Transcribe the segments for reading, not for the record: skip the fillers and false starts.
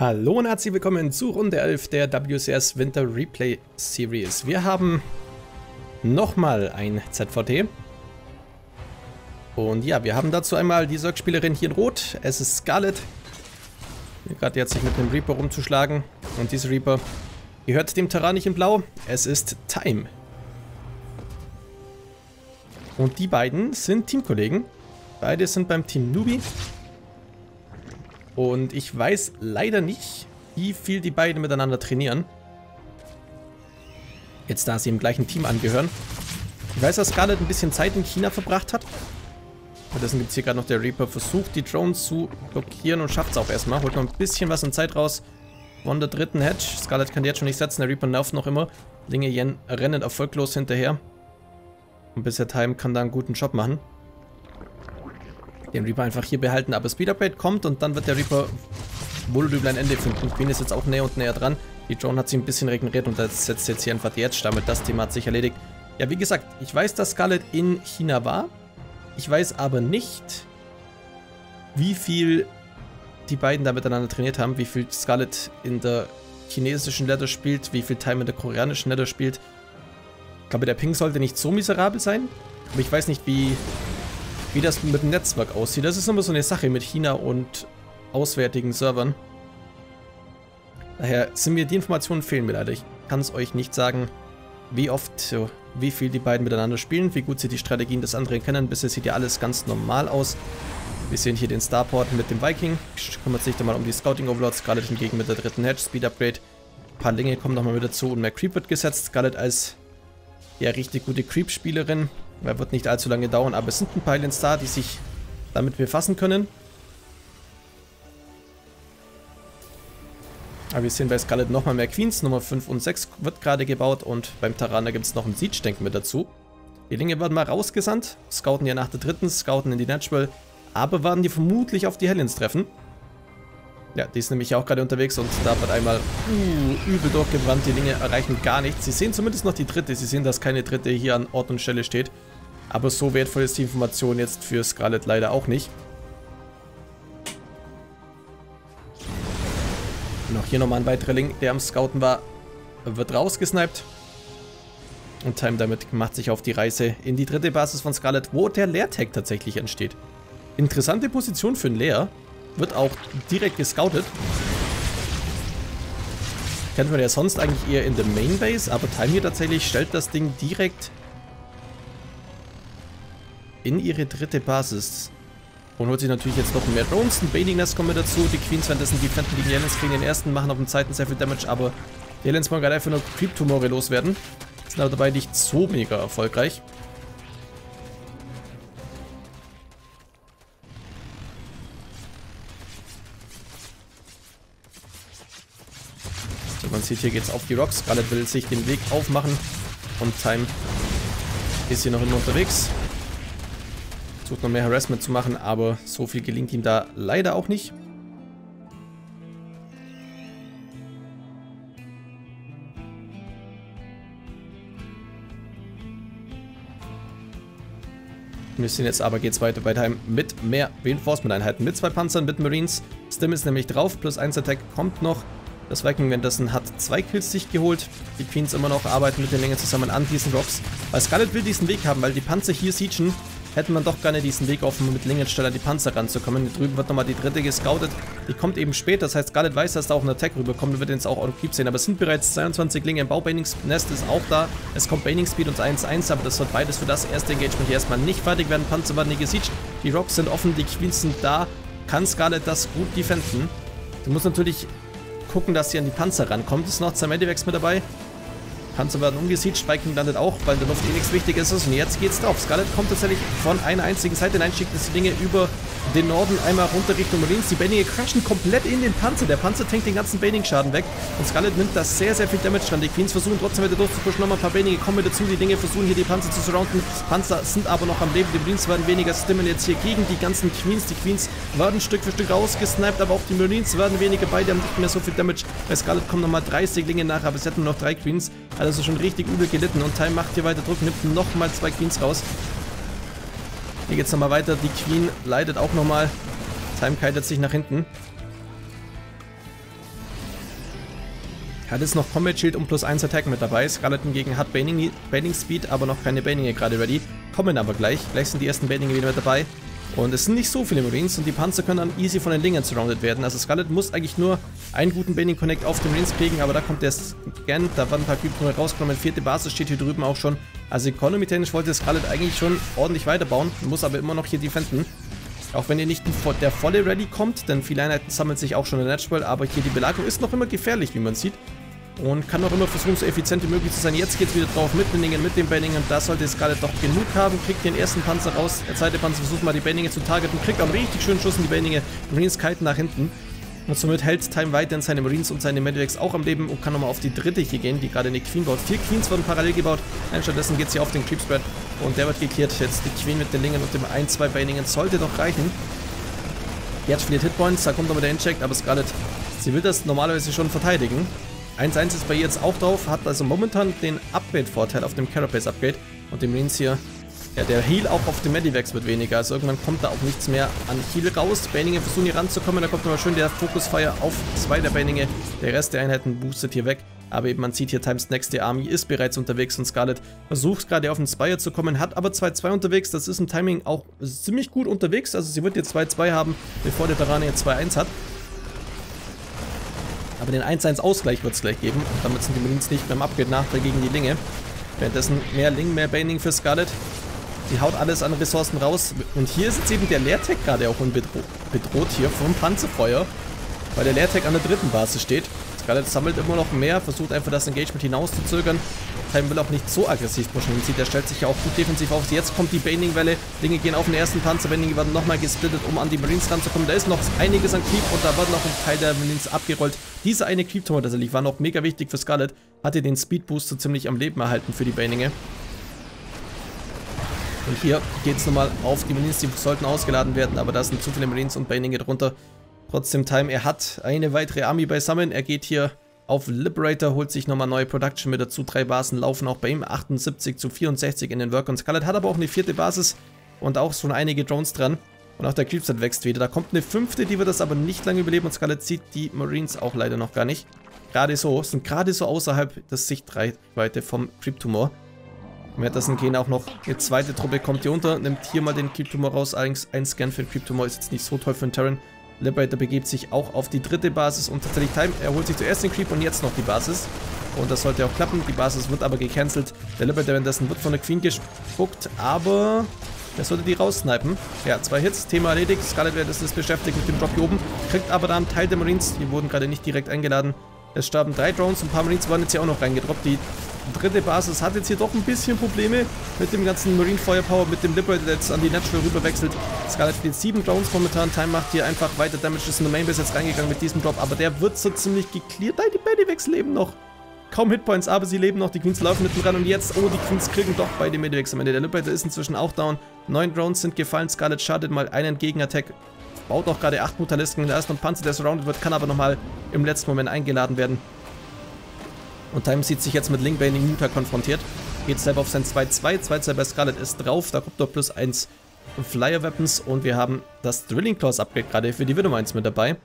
Hallo und herzlich willkommen zu Runde 11 der WCS Winter Replay Series. Wir haben nochmal ein ZVT. Und ja, wir haben dazu einmal die Sorgspielerin hier in Rot. Es ist Scarlett. Gerade jetzt sich mit dem Reaper rumzuschlagen. Und diese Reaper gehört dem Terran nicht in Blau. Es ist Time. Und die beiden sind Teamkollegen. Beide sind beim Team Newbee. Und ich weiß leider nicht, wie viel die beiden miteinander trainieren. Jetzt, da sie im gleichen Team angehören. Ich weiß, dass Scarlett ein bisschen Zeit in China verbracht hat. Stattdessen gibt es hier gerade noch der Reaper. Versucht, die Drones zu blockieren und schafft es auch erstmal. Holt noch ein bisschen was an Zeit raus von der dritten Hedge. Scarlett kann die jetzt schon nicht setzen. Der Reaper nervt noch immer. Linge Yen rennt erfolglos hinterher. Und bisher Time kann da einen guten Job machen. Den Reaper einfach hier behalten, aber Speed Upgrade kommt und dann wird der Reaper wohl übel ein Ende finden. Queen ist jetzt auch näher und näher dran. Die Drone hat sich ein bisschen regeneriert und das setzt jetzt hier einfach die Edge. Damit das Thema hat sich erledigt. Ja, wie gesagt, ich weiß, dass Scarlett in China war. Ich weiß aber nicht, wie viel die beiden da miteinander trainiert haben. Wie viel Scarlett in der chinesischen Ladder spielt, wie viel Time in der koreanischen Ladder spielt. Ich glaube, der Ping sollte nicht so miserabel sein. Aber ich weiß nicht, wie das mit dem Netzwerk aussieht. Das ist immer so eine Sache mit China und auswärtigen Servern. Daher sind mir die Informationen fehlen mir leider. Ich kann es euch nicht sagen, wie oft, wie viel die beiden miteinander spielen, wie gut sie die Strategien des anderen kennen. Bisher sieht ja alles ganz normal aus. Wir sehen hier den Starport mit dem Viking. Kümmert sich dann mal um die Scouting Overlords. Scarlett hingegen mit der dritten Hedge, Speed Upgrade. Ein paar Linge kommen nochmal mit dazu und mehr Creep wird gesetzt. Scarlett als ja richtig gute Creep-Spielerin. Weil wird nicht allzu lange dauern, aber es sind ein paar Aliens da, die sich damit befassen können. Aber wir sehen bei Scarlett nochmal mehr Queens. Nummer 5 und 6 wird gerade gebaut und beim Taraner gibt es noch einen Siege-Tank mit dazu. Die Linge werden mal rausgesandt, scouten ja nach der dritten, scouten in die Natural, aber werden die vermutlich auf die Hellions treffen. Ja, die ist nämlich auch gerade unterwegs und da wird einmal übel durchgebrannt. Die Linge erreichen gar nichts. Sie sehen zumindest noch die dritte. Sie sehen, dass keine dritte hier an Ort und Stelle steht. Aber so wertvoll ist die Information jetzt für Scarlett leider auch nicht. Und auch hier nochmal ein weiterer Link, der am Scouten war, wird rausgesniped. Und Time damit macht sich auf die Reise in die dritte Basis von Scarlett, wo der Leer-Tag tatsächlich entsteht. Interessante Position für einen Leer. Wird auch direkt gescoutet. Kennt man ja sonst eigentlich eher in der Main Base, aber Time hier tatsächlich stellt das Ding direkt in ihre dritte Basis. Und holt sich natürlich jetzt noch mehr Drones. Ein Baiting Nest kommt dazu. Die Queens währenddessen defenden gegen die Aliens, kriegen den ersten, machen auf dem zweiten sehr viel Damage, aber die Aliens wollen gerade einfach nur Creep-Tumore loswerden. Sind aber dabei nicht so mega erfolgreich. Man sieht, hier geht's auf die Rocks. Scarlett will sich den Weg aufmachen und Time ist hier noch immer unterwegs. Versucht noch mehr Harassment zu machen, aber so viel gelingt ihm da leider auch nicht. Wir sehen jetzt aber, geht's weiter bei Time mit mehr Reinforcement-Einheiten, mit 2 Panzern, mit Marines. Stim ist nämlich drauf, plus 1 Attack kommt noch. Das Viking währenddessen hat 2 Kills sich geholt. Die Queens immer noch arbeiten mit den Längen zusammen an diesen Rocks. Weil Scarlett will diesen Weg haben, weil die Panzer hier siegen, hätte man doch gerne diesen Weg offen, um mit Lingen schneller an die Panzer ranzukommen. Hier drüben wird nochmal die dritte gescoutet. Die kommt eben spät, das heißt Scarlett weiß, dass da auch ein Attack rüberkommt und wird jetzt auch on Creep sehen. Aber es sind bereits 22 Lingen im Bau. Banings Nest ist auch da. Es kommt Baining Speed und 1-1, aber das wird beides für das erste Engagement hier erstmal nicht fertig werden. Panzer werden nicht gesiegt. Die Rocks sind offen, die Queens sind da. Kann Scarlett das gut defenden? Du musst natürlich gucken, dass sie an die Panzer rankommt. Ist noch Cem mit dabei. Panzer werden umgesiegt. Viking landet auch, weil in der Luft eh nichts Wichtiges ist. Und jetzt geht's drauf. Scarlett kommt tatsächlich von einer einzigen Seite hinein, schickt die Dinge über den Norden einmal runter Richtung Marines. Die Baininge crashen komplett in den Panzer. Der Panzer tankt den ganzen Baining-Schaden weg. Und Scarlett nimmt das sehr, sehr viel Damage dran. Die Queens versuchen trotzdem wieder durchzupuschen. Nochmal ein paar Baininge kommen dazu. Die Dinge versuchen hier die Panzer zu surrounden. Panzer sind aber noch am Leben. Die Marines werden weniger, stimmen jetzt hier gegen die ganzen Queens. Die Queens werden Stück für Stück rausgesniped, aber auch die Marines werden weniger. Beide haben nicht mehr so viel Damage. Bei Scarlett kommen nochmal 30 Linge nach, aber es hätten nur noch 3 Queens. Also schon richtig übel gelitten. Und Time macht hier weiter Druck, nimmt nochmal 2 Queens raus. Hier geht's nochmal weiter. Die Queen leidet auch nochmal. Time kitet sich nach hinten. Hat jetzt noch Combat Shield und plus 1 Attack mit dabei. Scarlett hingegen hat Baiting Speed, aber noch keine Baitinge gerade ready. Kommen aber gleich. Gleich sind die ersten Baitinge wieder mit dabei. Und es sind nicht so viele Marines und die Panzer können dann easy von den Dingern surrounded werden. Also Scarlett muss eigentlich nur einen guten Baiting Connect auf den Marines kriegen, aber da kommt der Scan, da waren ein paar Kübel rausgenommen. Vierte Basis steht hier drüben auch schon. Also economy-technisch wollte Scarlett eigentlich schon ordentlich weiterbauen, muss aber immer noch hier defenden. Auch wenn hier nicht der volle Ready kommt, denn viele Einheiten sammeln sich auch schon in der Natural, aber hier die Belagerung ist noch immer gefährlich, wie man sieht. Und kann noch immer versuchen, so effizient wie möglich zu sein. Jetzt geht es wieder drauf mit den Dingen, mit dem Banning. Und da sollte es gerade doch genug haben. Kriegt den ersten Panzer raus. Der zweite Panzer versucht mal die Banninge zu targeten. Kriegt einen richtig schönen Schuss in die Banninge. Marines kalten nach hinten. Und somit hält Time weiterhin seine Marines und seine Medivacs auch am Leben. Und kann nochmal auf die dritte hier gehen, die gerade eine Queen baut. 4 Queens wurden parallel gebaut. Nein, stattdessen geht es hier auf den Creep Spread. Und der wird geklärt. Jetzt die Queen mit den Dingen und dem 1-2 Banningen sollte doch reichen. Jetzt verliert Hitpoints. Da kommt nochmal der Incheck. Aber Scarlett, sie will das normalerweise schon verteidigen. 1-1 ist bei ihr jetzt auch drauf, hat also momentan den Upgrade-Vorteil auf dem Carapace-Upgrade und dem Marines hier, ja, der Heal auch auf dem Medivacs wird weniger, also irgendwann kommt da auch nichts mehr an Heal raus. Baininge versuchen hier ranzukommen, da kommt nochmal schön der Focus-Fire auf 2 der Baininge, der Rest der Einheiten boostet hier weg, aber eben man sieht hier Times Next, die Army ist bereits unterwegs und Scarlett versucht gerade auf den Spire zu kommen, hat aber 2-2 unterwegs, das ist im Timing auch ziemlich gut unterwegs, also sie wird jetzt 2-2 haben, bevor der Terraner jetzt 2-1 hat. Aber den 1-1-Ausgleich wird es gleich geben. Und damit sind die Marines nicht beim Upgrade-Nachteil gegen die Linge. Währenddessen mehr Ling, mehr Baining für Scarlett. Die haut alles an Ressourcen raus. Und hier ist jetzt eben der Leertech gerade auch bedroht hier vom Panzerfeuer. Weil der Leertech an der dritten Basis steht. Scarlett sammelt immer noch mehr, versucht einfach das Engagement hinauszuzögern. Time will auch nicht so aggressiv pushen. Man sieht, der stellt sich ja auch gut defensiv auf. Jetzt kommt die Baining-Welle. Dinge gehen auf den ersten Panzer. Baining werden nochmal gesplittet, um an die Marines ranzukommen. Da ist noch einiges an Creep und da wird noch ein Teil der Marines abgerollt. Diese eine Creep-Tor tatsächlich war noch mega wichtig für Scarlett. Hatte den Speed-Boost so ziemlich am Leben erhalten für die Baininge. Und hier geht es nochmal auf die Marines. Die sollten ausgeladen werden, aber da sind zu viele Marines und Baininge drunter. Trotzdem Time, er hat eine weitere Army beisammen. Er geht hier auf Liberator, holt sich nochmal neue Production mit dazu. 3 Basen laufen auch bei ihm. 78:64 in den Work on Scarlett. Hat aber auch eine 4. Basis und auch schon einige Drones dran. Und auch der Creepset wächst wieder. Da kommt eine 5, die wird das aber nicht lange überleben. Und Scarlett sieht die Marines auch leider noch gar nicht. Gerade so, sind gerade so außerhalb der Sichtreichweite vom Creep-Tumor. Währenddessen gehen auch noch eine zweite Truppe, kommt hier unter, nimmt hier mal den Creep-Tumor raus. Allerdings ein Scan für den Creep-Tumor ist jetzt nicht so toll für den Terran. Liberator begibt sich auch auf die dritte Basis und tatsächlich Time, er holt sich zuerst den Creep und jetzt noch die Basis. Und das sollte auch klappen, die Basis wird aber gecancelt. Der Liberator währenddessen wird von der Queen gespuckt, aber er sollte die raussnipen. Ja, 2 Hits, Thema erledigt. Scarlett währenddessen ist beschäftigt mit dem Drop hier oben, kriegt aber da einen Teil der Marines, die wurden gerade nicht direkt eingeladen. Es starben 3 Drones und ein paar Marines waren jetzt hier auch noch reingedroppt. Die dritte Basis hat jetzt hier doch ein bisschen Probleme mit dem ganzen Marine Firepower, mit dem Liberator, der jetzt an die Natural rüberwechselt. Scarlett spielt 7 Drones momentan, Time macht hier einfach weiter Damage, ist in der Mainbase jetzt reingegangen mit diesem Drop, aber der wird so ziemlich geklärt. Nein, die Medivacs leben noch. Kaum Hitpoints, aber sie leben noch, die Queens laufen mitten ran und jetzt, oh, die Queens kriegen doch beide Medivacs am Ende. Der Liberator ist inzwischen auch down, 9 Drones sind gefallen, Scarlett schadet mal einen Gegenattack. Baut auch gerade 8 Mutalisten, da ist noch ein Panzer, der surrounded wird, kann aber nochmal im letzten Moment eingeladen werden. Und Time sieht sich jetzt mit Lingbaining Muta konfrontiert. Geht selber auf sein 2-2, 2-2 bei Scarlett ist drauf, da kommt noch plus 1 Flyer Weapons und wir haben das Drilling Claws Upgrade gerade für die Widow Mines mit dabei.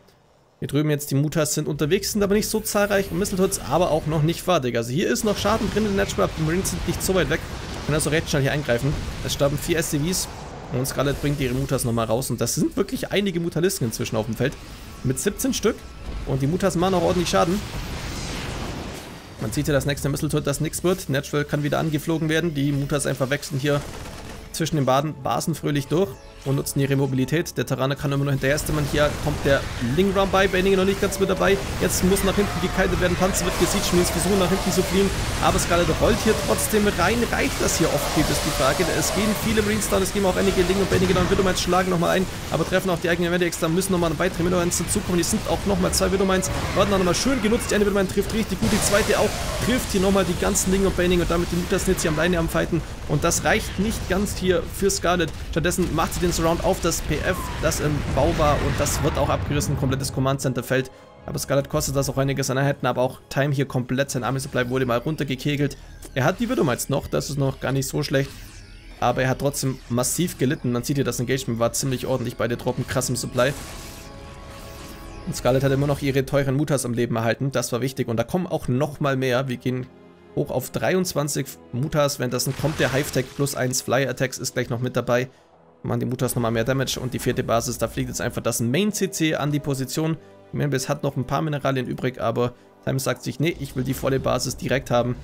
Hier drüben jetzt die Mutas sind unterwegs, sind aber nicht so zahlreich und Mistletoes aber auch noch nicht fertig. Also hier ist noch Schaden drin in der Natural, die Marines sind nicht so weit weg, können also recht schnell hier eingreifen. Es starben 4 SCVs. Und Scarlett bringt ihre Mutas nochmal raus. Und das sind wirklich einige Mutalisten inzwischen auf dem Feld. Mit 17 Stück. Und die Mutas machen auch ordentlich Schaden. Man sieht hier das nächste Mistletoe, das nichts wird. Natural kann wieder angeflogen werden. Die Mutas einfach wechseln hier zwischen den Basen fröhlich durch und nutzen ihre Mobilität. Der Terraner kann immer nur hinterher stimmen. Hier kommt der Lingram bei. Baininge noch nicht ganz mit dabei. Jetzt muss nach hinten gekeitet werden. Panzer wird gesiegt. Marines versuchen nach hinten zu fliehen. Aber Scarlett rollt hier trotzdem rein. Reicht das hier oft? Geht es die Frage. Es gehen viele Marines down. Es gehen auch einige Ling und Baininge down. Widowmines schlagen nochmal ein. Aber treffen auch die eigenen Medics. Da müssen nochmal weitere Widowmines hinzukommen. Die sind auch nochmal 2 Widowmines. Werden dann nochmal schön genutzt. Die eine Widowmine trifft richtig gut. Die zweite auch. Trifft hier nochmal die ganzen Ling und Baininge. Und damit die Mutas jetzt hier am Leine am Fighten. Und das reicht nicht ganz hier für Scarlett. Stattdessen macht sie den Surround auf das PF, das im Bau war und das wird auch abgerissen, komplettes Command Center fällt. Aber Scarlett kostet das auch einiges an Einheiten, aber auch Time hier komplett, sein Army Supply wurde mal runtergekegelt. Er hat die Widowmines jetzt noch, das ist noch gar nicht so schlecht, aber er hat trotzdem massiv gelitten. Man sieht hier, das Engagement war ziemlich ordentlich bei den Truppen, krassem Supply. Und Scarlett hat immer noch ihre teuren Mutas am Leben erhalten. Das war wichtig. Und da kommen auch nochmal mehr. Wir gehen hoch auf 23 Mutas. Währenddessen kommt der Hive-Tech plus 1 Fly-Attacks ist gleich noch mit dabei. Machen die Mutas nochmal mehr Damage. Und die vierte Basis, da fliegt jetzt einfach das Main-CC an die Position. Membis hat noch ein paar Mineralien übrig, aber Time sagt sich, nee, ich will die volle Basis direkt haben.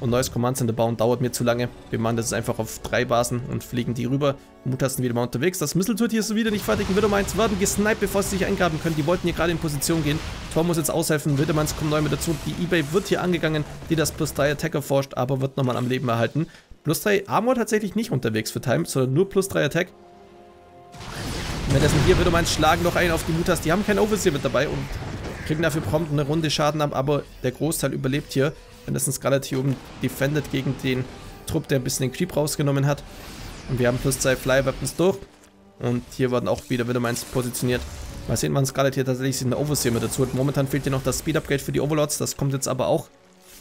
Und neues Command Center bauen dauert mir zu lange. Wir machen das jetzt einfach auf 3 Basen und fliegen die rüber. Mutas sind wieder mal unterwegs. Das Misteltourtier ist wieder nicht fertig. Und Widdermines werden gesniped, bevor sie sich eingraben können. Die wollten hier gerade in Position gehen. Tor muss jetzt aushelfen. Widdermines kommen neu mit dazu. Die Ebay wird hier angegangen, die das plus 3 Attacker forscht, aber wird nochmal am Leben erhalten. Plus 3 Armor tatsächlich nicht unterwegs für Time, sondern nur plus 3 Attack. Währenddessen hier Widdermines schlagen noch einen auf die Mutas. Die haben kein Overseer mit dabei und kriegen dafür prompt eine Runde Schaden ab, aber der Großteil überlebt hier. Wenn das ein Scarlett hier oben defendet gegen den Trupp, der ein bisschen den Creep rausgenommen hat. Und wir haben plus 2 Fly Weapons durch. Und hier werden auch wieder Widdermines positioniert. Mal sehen, wann Scarlett hier tatsächlich eine Overseer mit dazu hat. Momentan fehlt hier noch das Speed Upgrade für die Overlords. Das kommt jetzt aber auch.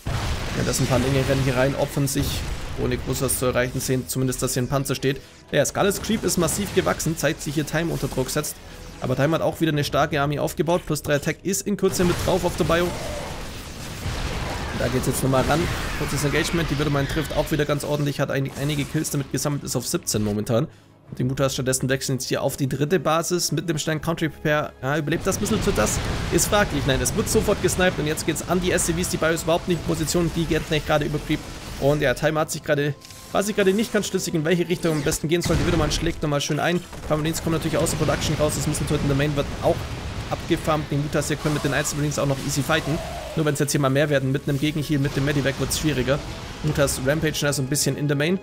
Ja, das ein paar Linge rennen hier rein, opfern sich, ohne groß was zu erreichen. Sehen zumindest, dass hier ein Panzer steht. Ja, Scarlets Creep ist massiv gewachsen. Zeigt sich hier Time unter Druck setzt. Aber Time hat auch wieder eine starke Armee aufgebaut. Plus 3 Attack ist in Kürze mit drauf auf der Bio. Da geht es jetzt nochmal ran. Kurzes Engagement. Die Widdermine trifft auch wieder ganz ordentlich. Hat einige Kills damit gesammelt. Ist auf 17 momentan. Und die Mutas stattdessen wechseln jetzt hier auf die dritte Basis. Mit dem Stein Country Prepare. Ja, überlebt das bisschen zu das? Ist fraglich. Nein, es wird sofort gesniped. Und jetzt geht es an die SCVs. Die Bios überhaupt nicht in Position. Die geht nicht gerade überpriebt. Und ja, Time hat sich gerade... Weiß ich gerade nicht ganz schlüssig, in welche Richtung am besten gehen sollte. Widdermine schlägt nochmal schön ein. Pamelins kommen natürlich aus der Production raus. Das Misteltourtier in der Main wird auch abgefarmt. Die Mutas hier können mit den Einzelmarines auch noch easy fighten. Nur wenn es jetzt hier mal mehr werden, mit einem Gegenheal, mit dem Medivac wird es schwieriger. Mutas rampagen also ein bisschen in der Main.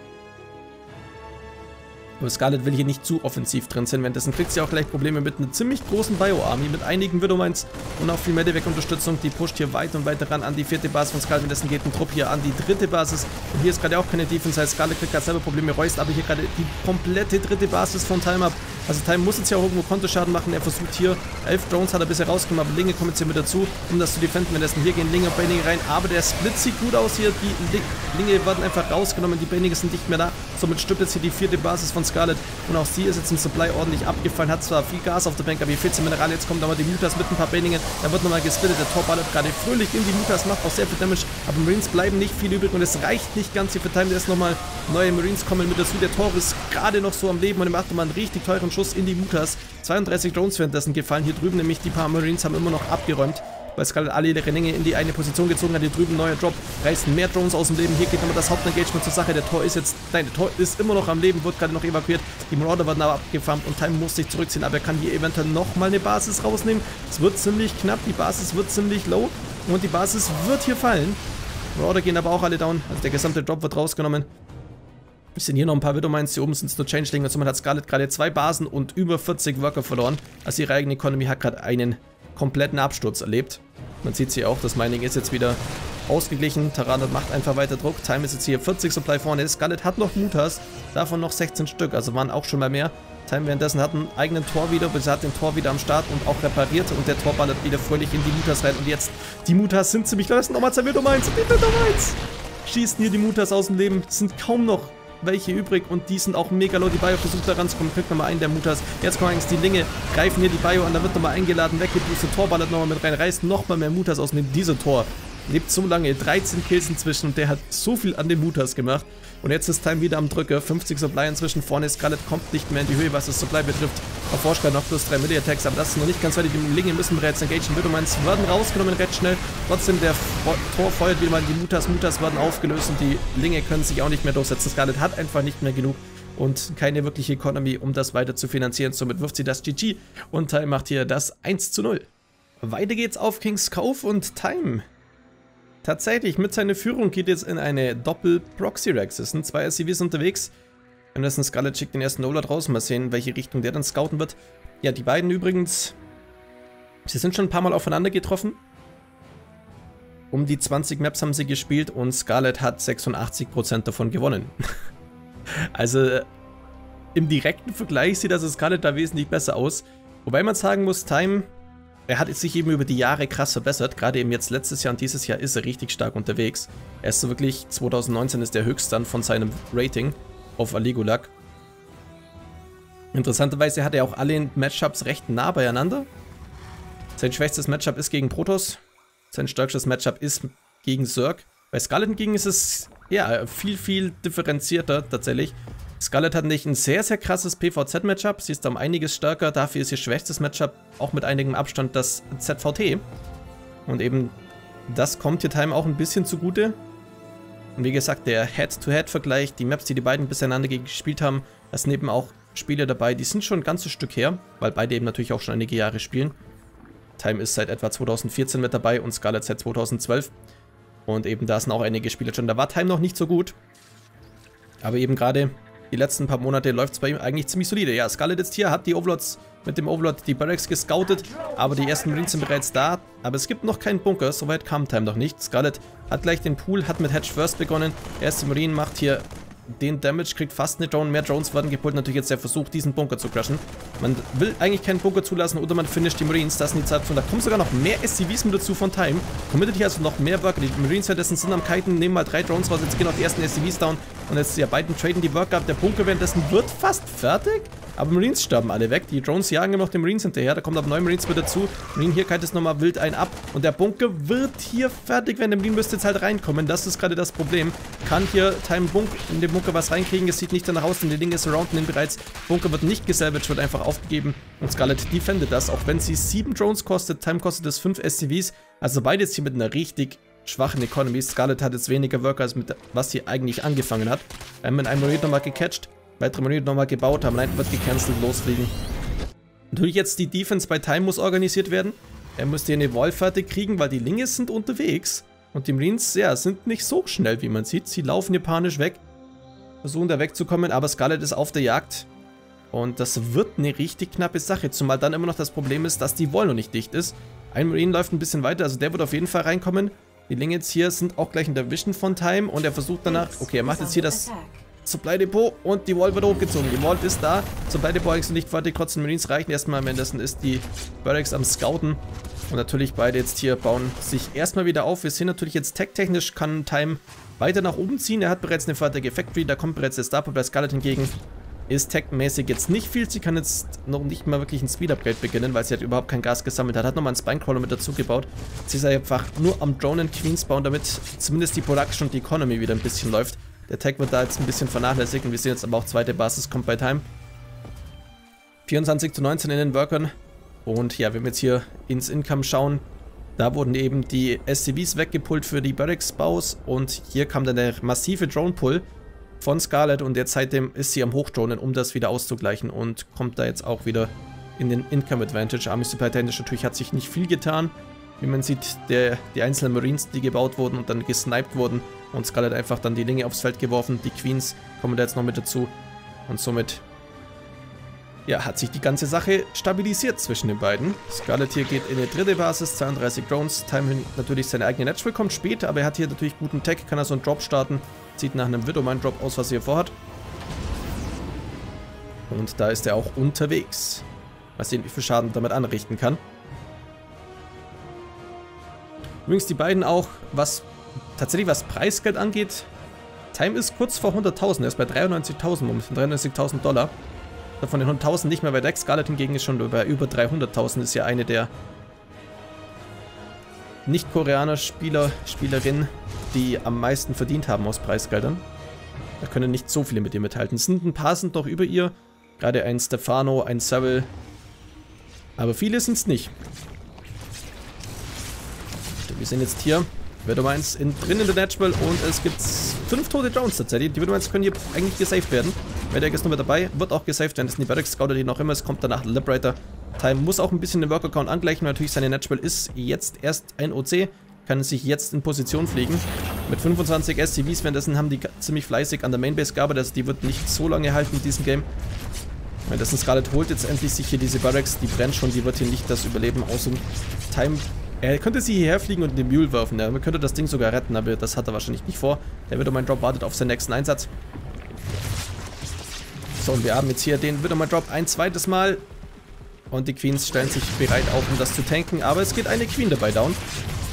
Aber Scarlett will hier nicht zu offensiv drin sein, währenddessen kriegt sie auch gleich Probleme mit einer ziemlich großen Bio-Army, mit einigen Widdermines und auch viel Medivac-Unterstützung. Die pusht hier weit und weiter ran an die vierte Basis von Scarlett, währenddessen geht ein Trupp hier an die dritte Basis. Und hier ist gerade auch keine Defense, heißt Scarlett kriegt gerade selber Probleme, reust aber hier gerade die komplette dritte Basis von Time ab. Also Time muss jetzt ja auch irgendwo Kontoschaden machen, er versucht hier, 11 Drones hat er bisher rausgemacht, aber Linge kommt jetzt hier mit dazu, um das zu defenden, währenddessen hier gehen Linge und Baininge rein, aber der Split sieht gut aus hier, die Linge werden einfach rausgenommen, die Baininge sind nicht mehr da, somit stirbt jetzt hier die vierte Basis von Scarlett. Und auch sie ist jetzt im Supply ordentlich abgefallen, hat zwar viel Gas auf der Bank, aber hier 14 Minerale, jetzt kommen da mal die Mutas mit ein paar Bainingen, da wird nochmal gesplittet, der Torballert gerade fröhlich in die Mutas, macht auch sehr viel Damage, aber Marines bleiben nicht viel übrig und es reicht nicht ganz hier für Time, da ist nochmal neue Marines kommen mit dazu, der Tor ist gerade noch so am Leben und er macht nochmal einen richtig teuren Schuss in die Mutas, 32 Drones währenddessen gefallen, hier drüben nämlich die paar Marines haben immer noch abgeräumt, weil Scarlett alle ihre Länge in die eine Position gezogen hat, hier drüben neuer Drop, reißen mehr Drones aus dem Leben, hier geht nochmal das Hauptengagement zur Sache, der Tor ist jetzt, nein, der Tor ist immer noch am Leben, wird gerade noch evakuiert, die Marauder werden aber abgefarmt und Time muss sich zurückziehen, aber er kann hier eventuell nochmal eine Basis rausnehmen, es wird ziemlich knapp, die Basis wird ziemlich low und die Basis wird hier fallen, die Marauder gehen aber auch alle down, also der gesamte Drop wird rausgenommen. Wir sind hier noch ein paar Widdermines, hier oben sind es nur Changeling und somit hat Scarlett gerade 2 Basen und über 40 Worker verloren, also ihre eigene Economy hat gerade einen kompletten Absturz erlebt. Man sieht es hier auch, das Mining ist jetzt wieder ausgeglichen. Terranot macht einfach weiter Druck. Time ist jetzt hier 40 Supply vorne. Scarlett hat noch Mutas, davon noch 16 Stück, also waren auch schon mal mehr. Time währenddessen hat einen eigenen Tor wieder, bis er hat den Tor wieder am Start und auch repariert und der Tor ballert wieder fröhlich in die Mutas rein. Und jetzt, die Mutas sind ziemlich leisten. Nochmal zwei Widdermines, die Widdermines schießen hier die Mutas aus dem Leben. Es sind kaum noch welche übrig und die sind auch mega low. Die Bio versucht da ranzukommen, kriegt nochmal einen der Mutas. Jetzt kommen eigentlich die Linge, greifen hier die Bio an, da wird nochmal eingeladen, weggeboostet, Tor ballert nochmal mit rein, reißt nochmal mehr Mutas aus. Nimmt dieser Tor, lebt so lange, 13 Kills inzwischen und der hat so viel an den Mutas gemacht. Und jetzt ist Time wieder am Drücker, 50 Supply inzwischen vorne. Scarlett kommt nicht mehr in die Höhe, was das Supply betrifft. Erforscht gerade noch plus 3 Melee-Attacks, aber das ist noch nicht ganz fertig. Die Linge müssen bereits engagen. Widdermines werden rausgenommen, recht schnell. Trotzdem, der Tor feuert wieder mal die Mutas. Mutas werden aufgelöst und die Linge können sich auch nicht mehr durchsetzen. Scarlett hat einfach nicht mehr genug und keine wirkliche Economy, um das weiter zu finanzieren. Somit wirft sie das GG und Time macht hier das 1:0. Weiter geht's auf Kings Cove und Time. Tatsächlich, mit seiner Führung geht jetzt in eine Doppel-Proxy-Rex. Es sind 2 SCVs unterwegs. Anderson Scarlett schickt den ersten Ola raus. Mal sehen, welche Richtung der dann scouten wird. Ja, die beiden übrigens, sie sind schon ein paar Mal aufeinander getroffen. Um die 20 Maps haben sie gespielt und Scarlett hat 86% davon gewonnen. Also im direkten Vergleich sieht also Scarlett da wesentlich besser aus. Wobei man sagen muss, Time... Er hat sich eben über die Jahre krass verbessert, gerade eben jetzt letztes Jahr und dieses Jahr ist er richtig stark unterwegs. Er ist so wirklich, 2019 ist der Höchststand von seinem Rating auf Aligulac. Interessanterweise hat er auch alle Matchups recht nah beieinander. Sein schwächstes Matchup ist gegen Protoss. Sein stärkstes Matchup ist gegen Zerg. Bei Scarlett hingegen ist es ja viel differenzierter tatsächlich. Scarlett hat nicht ein sehr krasses PvZ-Matchup. Sie ist um einiges stärker. Dafür ist ihr schwächstes Matchup auch mit einigem Abstand das ZVT. Und eben das kommt hier Time auch ein bisschen zugute. Und wie gesagt, der Head-to-Head-Vergleich, die Maps, die beiden miteinander gespielt haben, da sind eben auch Spiele dabei, die sind schon ein ganzes Stück her, weil beide eben natürlich auch schon einige Jahre spielen. Time ist seit etwa 2014 mit dabei und Scarlett seit 2012. Und eben da sind auch einige Spiele schon. Da war Time noch nicht so gut. Aber eben gerade die letzten paar Monate läuft es bei ihm eigentlich ziemlich solide. Ja, Scarlett ist hier, hat die Overlords mit dem Overlord die Barracks gescoutet, aber die ersten Marines sind bereits da. Aber es gibt noch keinen Bunker, soweit kam Time noch nicht. Scarlett hat gleich den Pool, hat mit Hedge First begonnen. Der erste Marine macht hier den Damage, kriegt fast eine Drone, mehr Drones werden gepult. Natürlich jetzt der Versuch, diesen Bunker zu crashen. Man will eigentlich keinen Bunker zulassen oder man finisht die Marines. Das sind die Zeit von, da kommen sogar noch mehr SCVs mit dazu von Time. Committet hier also noch mehr Worker. Die Marines stattdessen sind am Kiten, nehmen mal 3 Drones raus. Jetzt gehen auch die ersten SCVs down. Und jetzt ja, beiden traden die Worker ab. Der Bunker währenddessen wird fast fertig. Aber Marines sterben alle weg. Die Drones jagen immer noch den Marines hinterher. Da kommen aber neue Marines mit dazu. Marine hier kalt es nochmal wild einen ab. Und der Bunker wird hier fertig werden. Der Marine müsste jetzt halt reinkommen. Das ist gerade das Problem. Kann hier Time in den Bunker was reinkriegen. Es sieht nicht danach aus, denn die Dinge surrounden ihn bereits. Bunker wird nicht gesalvaged, wird einfach aufgegeben. Und Scarlett defendet das. Auch wenn sie 7 Drones kostet. Time kostet es 5 SCVs. Also beides hier mit einer richtig schwachen Economy. Scarlett hat jetzt weniger Worker, als mit was sie eigentlich angefangen hat. Mit einem Marine nochmal gecatcht. Weitere Minute nochmal gebaut haben. Nein, wird gecancelt, losfliegen. Natürlich jetzt die Defense bei Time muss organisiert werden. Er müsste hier eine Wall fertig kriegen, weil die Links sind unterwegs. Und die Marines, ja, sind nicht so schnell, wie man sieht. Sie laufen hier panisch weg. Versuchen da wegzukommen, aber Scarlett ist auf der Jagd. Und das wird eine richtig knappe Sache. Zumal dann immer noch das Problem ist, dass die Wall noch nicht dicht ist. Ein Marine läuft ein bisschen weiter, also der wird auf jeden Fall reinkommen. Die Links hier sind auch gleich in der Vision von Time. Und er versucht danach, okay, er macht jetzt hier das Supply Depot und die Wall wird hochgezogen. Die Wall ist da. Supply Depot ist nicht fertig. Trotzdem Marines reichen erstmal. Am Ende ist die Barracks am Scouten. Und natürlich beide jetzt hier bauen sich erstmal wieder auf. Wir sehen natürlich jetzt tech-technisch kann Time weiter nach oben ziehen. Er hat bereits eine fertige Factory. Da kommt bereits der Starport. Bei Scarlett hingegen ist tech-mäßig jetzt nicht viel. Sie kann jetzt noch nicht mal wirklich ein Speed-Upgrade beginnen, weil sie halt überhaupt kein Gas gesammelt hat. Hat nochmal einen Spinecrawler mit dazu gebaut. Sie ist einfach nur am Dronen Queens bauen, damit zumindest die Production und die Economy wieder ein bisschen läuft. Der Tag wird da jetzt ein bisschen vernachlässigt und wir sehen jetzt aber auch zweite Basis kommt bei Time. 24:19 in den Workern. Und ja, wenn wir jetzt hier ins Income schauen, da wurden eben die SCVs weggepullt für die Barracks-Baus und hier kam dann der massive Drone-Pull von Scarlett und jetzt seitdem ist sie am Hochdronen, um das wieder auszugleichen und kommt da jetzt auch wieder in den Income-Advantage. Army Supply technisch natürlich hat sich nicht viel getan. Wie man sieht, die einzelnen Marines, die gebaut wurden und dann gesniped wurden und Scarlett einfach dann die Linge aufs Feld geworfen. Die Queens kommen da jetzt noch mit dazu und somit ja, hat sich die ganze Sache stabilisiert zwischen den beiden. Scarlett hier geht in die dritte Basis, 32 Drones, Time natürlich seine eigene Natural, kommt spät, aber er hat hier natürlich guten Tech, kann er so einen Drop starten, sieht nach einem Widowmine-Drop aus, was er hier vorhat. Und da ist er auch unterwegs. Mal sehen, wie viel Schaden damit anrichten kann. Übrigens die beiden auch, was Preisgeld angeht. Time ist kurz vor 100.000, er ist bei 93.000 momentan, 93.000 Dollar. Von den 100.000 nicht mehr weit weg. Scarlett hingegen ist schon bei über 300.000, ist ja eine der Nicht-Koreaner-Spielerinnen, die am meisten verdient haben aus Preisgeldern. Da können nicht so viele mit ihr mithalten. Ein paar sind noch über ihr, gerade ein Stefano, ein Saville, aber viele sind es nicht. Wir sind jetzt hier, Widowmines drin in der Natural und es gibt 5 tote Drones tatsächlich. Die Widowmines können hier eigentlich gesaved werden. Medic ist nur mit dabei, wird auch gesaved werden. Das sind die Barracks Scouter, die noch immer. Es kommt danach Liberator. Time muss auch ein bisschen den Worker-Count angleichen. Natürlich seine Natural ist jetzt erst ein OC, kann sich jetzt in Position fliegen. Mit 25 SCVs, währenddessen haben die ziemlich fleißig an der Mainbase gearbeitet. Also die wird nicht so lange halten in diesem Game. Währenddessen Scarlett holt jetzt endlich sich hier diese Barracks. Die brennt schon, die wird hier nicht das Überleben aus dem Time. Er könnte sie hierher fliegen und in den Mule werfen. Er könnte das Ding sogar retten, aber das hat er wahrscheinlich nicht vor. Der Widowmine Drop wartet auf seinen nächsten Einsatz. So, und wir haben jetzt hier den Widowmine Drop ein zweites Mal. Und die Queens stellen sich bereit auf, um das zu tanken. Aber es geht eine Queen dabei down.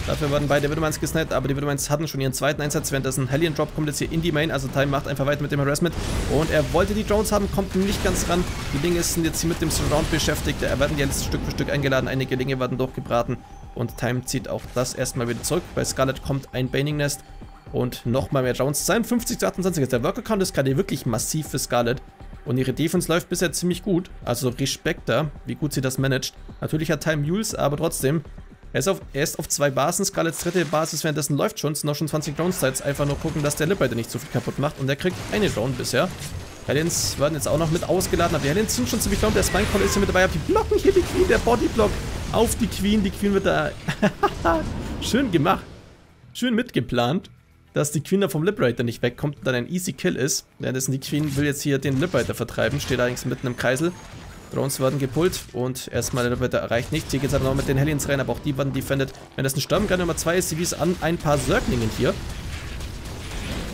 Dafür wurden beide Widowmines gesniped, aber die Widowmines hatten schon ihren zweiten Einsatz, während das ein Hellion Drop kommt jetzt hier in die Main, also Time macht einfach weiter mit dem Harassment und er wollte die Drones haben, kommt nicht ganz ran. Die Linge sind jetzt hier mit dem Surround beschäftigt, er werden jetzt Stück für Stück eingeladen, einige Linge werden durchgebraten und Time zieht auch das erstmal wieder zurück. Bei Scarlett kommt ein Baning Nest und nochmal mehr Drones, 52:28 ist der Worker Count, ist gerade wirklich massiv für Scarlett. Und ihre Defense läuft bisher ziemlich gut, also Respekt da, wie gut sie das managt. Natürlich hat Time Mules, aber trotzdem, er ist auf zwei Basen, Scarletts dritte Basis währenddessen läuft schon, sind noch schon 20 Drone-Sites, einfach nur gucken, dass der Lip-Rider nicht so viel kaputt macht und er kriegt eine Drone bisher. Hellions werden jetzt auch noch mit ausgeladen, aber die Hellions sind schon ziemlich down, der Spine-Call ist hier mit dabei, aber die blocken hier die Queen, der Bodyblock auf die Queen wird da schön gemacht, schön mitgeplant. Dass die Queen da vom Liberator nicht wegkommt und dann ein easy Kill ist. Währenddessen die Queen will jetzt hier den Liberator vertreiben, steht allerdings mitten im Kreisel. Drones werden gepult und erstmal der Liberator erreicht nichts. Hier geht es aber noch mit den Hellions rein, aber auch die werden defended. Währenddessen stürmen gerade nochmal zwei SCVs an ein paar Zerglingen hier.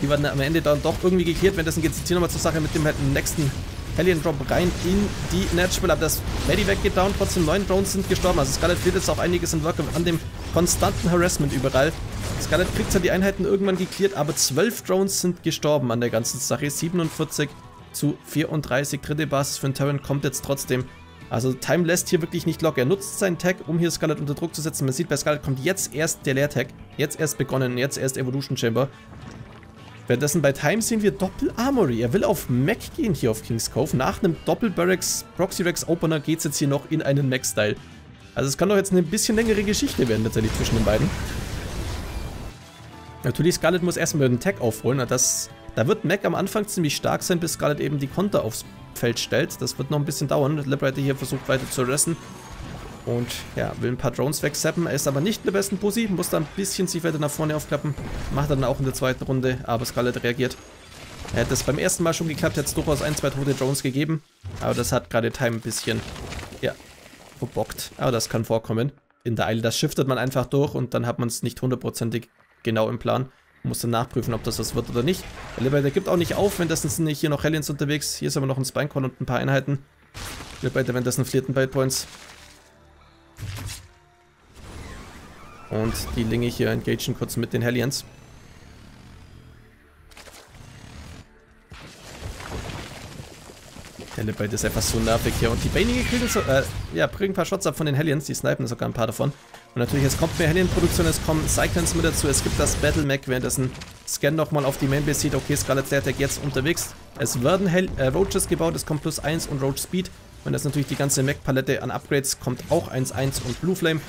Die werden am Ende dann doch irgendwie geklärt. Währenddessen geht es jetzt hier nochmal zur Sache mit dem nächsten Hellion Drop rein in die Natural. Aber das Medi weggeht down, trotzdem 9 Drones sind gestorben. Also Scarlett wird jetzt auch einiges in Work an dem konstanten Harassment überall. Scarlett kriegt zwar die Einheiten irgendwann geklärt, aber 12 Drones sind gestorben an der ganzen Sache. 47:34, dritte Basis für den Terran kommt jetzt trotzdem. Also Time lässt hier wirklich nicht locker. Er nutzt seinen Tag, um hier Scarlett unter Druck zu setzen. Man sieht, bei Scarlett kommt jetzt erst der Leer-Tag. Jetzt erst begonnen, jetzt erst Evolution Chamber. Währenddessen bei Time sehen wir Doppel-Armory. Er will auf Mech gehen hier auf Kings Cove. Nach einem Doppel-Barracks Proxy-Rex-Opener geht es jetzt hier noch in einen Mech-Style. Also es kann doch jetzt eine bisschen längere Geschichte werden tatsächlich zwischen den beiden. Natürlich, Scarlett muss erstmal den Tag aufholen. Da wird Mech am Anfang ziemlich stark sein, bis Scarlett eben die Konter aufs Feld stellt. Das wird noch ein bisschen dauern. Liberator hier versucht weiter zu resten. Und ja, will ein paar Drones wegzappen. Er ist aber nicht in der besten Pussy. Muss da ein bisschen sich weiter nach vorne aufklappen. Macht er dann auch in der zweiten Runde. Aber Scarlett reagiert. Er hätte es beim ersten Mal schon geklappt. Hätte es durchaus ein, zwei tote Drones gegeben. Aber das hat gerade Time ein bisschen, ja, verbockt. Aber das kann vorkommen. In der Eile, das shiftet man einfach durch. Und dann hat man es nicht hundertprozentig genau im Plan. Muss dann nachprüfen, ob das was wird oder nicht. Der Liberator gibt auch nicht auf, währenddessen sind hier noch Hellions unterwegs. Hier ist aber noch ein Spinecon und ein paar Einheiten. Liberator währenddessen flirten Bite Points. Und die Linge hier engagieren kurz mit den Hellions. Der Liberator ist einfach so nervig hier. Und die Baninge kriegen so, bringen ein paar Shots ab von den Hellions. Die snipen sogar ein paar davon. Und natürlich, es kommt mehr Hellion-Produktion, es kommen Cyclones mit dazu, es gibt das Battle-Mech, währenddessen Scan nochmal auf die Mainbase sieht, okay, Scarlett Attack jetzt unterwegs. Es werden Roaches gebaut, es kommt plus 1 und Roach Speed. Und das natürlich die ganze Mech-Palette an Upgrades, kommt auch 1-1 und Blue Flame.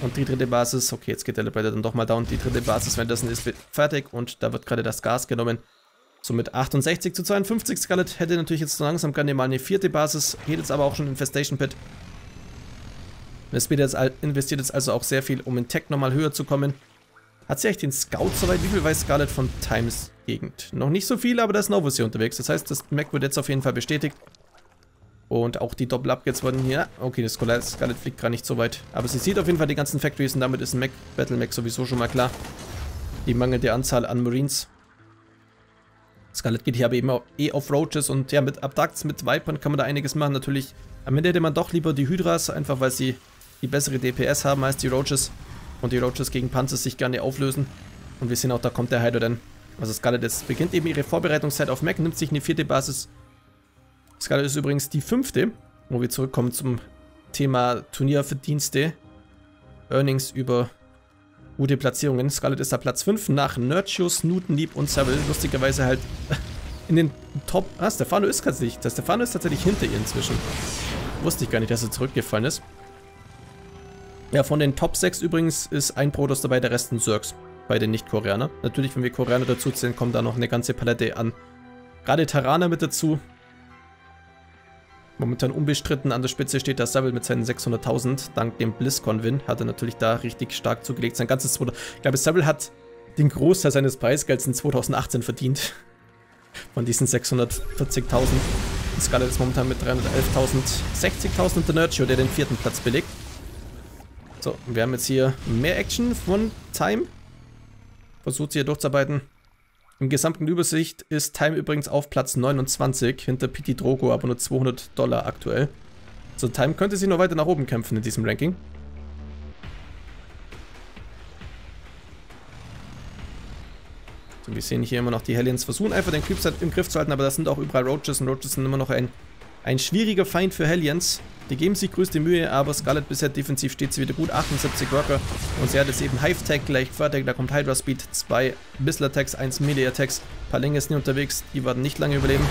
Und die dritte Basis, okay, jetzt geht der Liberator dann doch mal down, die dritte Basis, währenddessen ist fertig und da wird gerade das Gas genommen. Somit 68:52, Scarlett hätte natürlich jetzt so langsam gerne mal eine vierte Basis, geht jetzt aber auch schon in Infestation Pit. Investiert jetzt also auch sehr viel, um in Tech nochmal höher zu kommen. Hat sie eigentlich den Scout soweit? Wie viel weiß Scarlett von Times Gegend? Noch nicht so viel, aber da ist Novus hier unterwegs. Das heißt, das Mac wird jetzt auf jeden Fall bestätigt. Und auch die Doppel-Upgrades wurden hier. Okay, das Scarlett fliegt gar nicht so weit. Aber sie sieht auf jeden Fall die ganzen Factories und damit ist ein Battle-Mac sowieso schon mal klar. Die mangelnde Anzahl an Marines. Scarlett geht hier aber eben auch auf Roaches und ja, mit Abducts, mit Vipern kann man da einiges machen. Natürlich, am Ende hätte man doch lieber die Hydras, einfach weil sie die bessere DPS haben als die Roaches. Und die Roaches gegen Panzer sich gerne auflösen. Und wir sehen auch, da kommt der Hydro dann. Also Scarlett jetzt beginnt eben ihre Vorbereitungszeit auf Mech, nimmt sich eine vierte Basis. Scarlett ist übrigens die fünfte, wo wir zurückkommen zum Thema Turnierverdienste. Earnings über gute Platzierungen. Scarlett ist da Platz 5 nach Nerchio, Newbee und Saville. Lustigerweise halt in den Top... Ah, Stefano ist tatsächlich. Stefano ist tatsächlich hinter ihr inzwischen. Wusste ich gar nicht, dass er zurückgefallen ist. Ja, von den Top 6 übrigens ist ein Protoss dabei, der Rest sind Zergs bei den Nicht-Koreanern. Natürlich, wenn wir Koreaner dazu zählen, kommt da noch eine ganze Palette an. Gerade Terraner mit dazu. Momentan unbestritten an der Spitze steht der Saville mit seinen 600.000. Dank dem BlizzCon-Win hat er natürlich da richtig stark zugelegt. Sein ganzes... Ich glaube, Saville hat den Großteil seines Preisgelds in 2018 verdient. Von diesen 640.000. Scarlett ist momentan mit 311.000. 60.000 und der Nerchio, der den vierten Platz belegt. So, wir haben jetzt hier mehr Action von Time. Versucht sie hier durchzuarbeiten. Im gesamten Übersicht ist Time übrigens auf Platz 29, hinter Pity Drogo, aber nur $200 aktuell. So, Time könnte sich noch weiter nach oben kämpfen in diesem Ranking. Wir sehen hier immer noch die Hellions versuchen einfach den Creeps im Griff zu halten, aber das sind auch überall Roaches und Roaches sind immer noch ein schwieriger Feind für Hellions. Die geben sich größte Mühe, aber Scarlett bisher defensiv steht sie wieder gut, 78 Rocker und sie hat jetzt eben Hive-Tag gleich fertig, da kommt Hydra Speed, 2 Bissler-Attacks, 1 Melee-Attacks, Palinga ist nie unterwegs, die werden nicht lange überleben.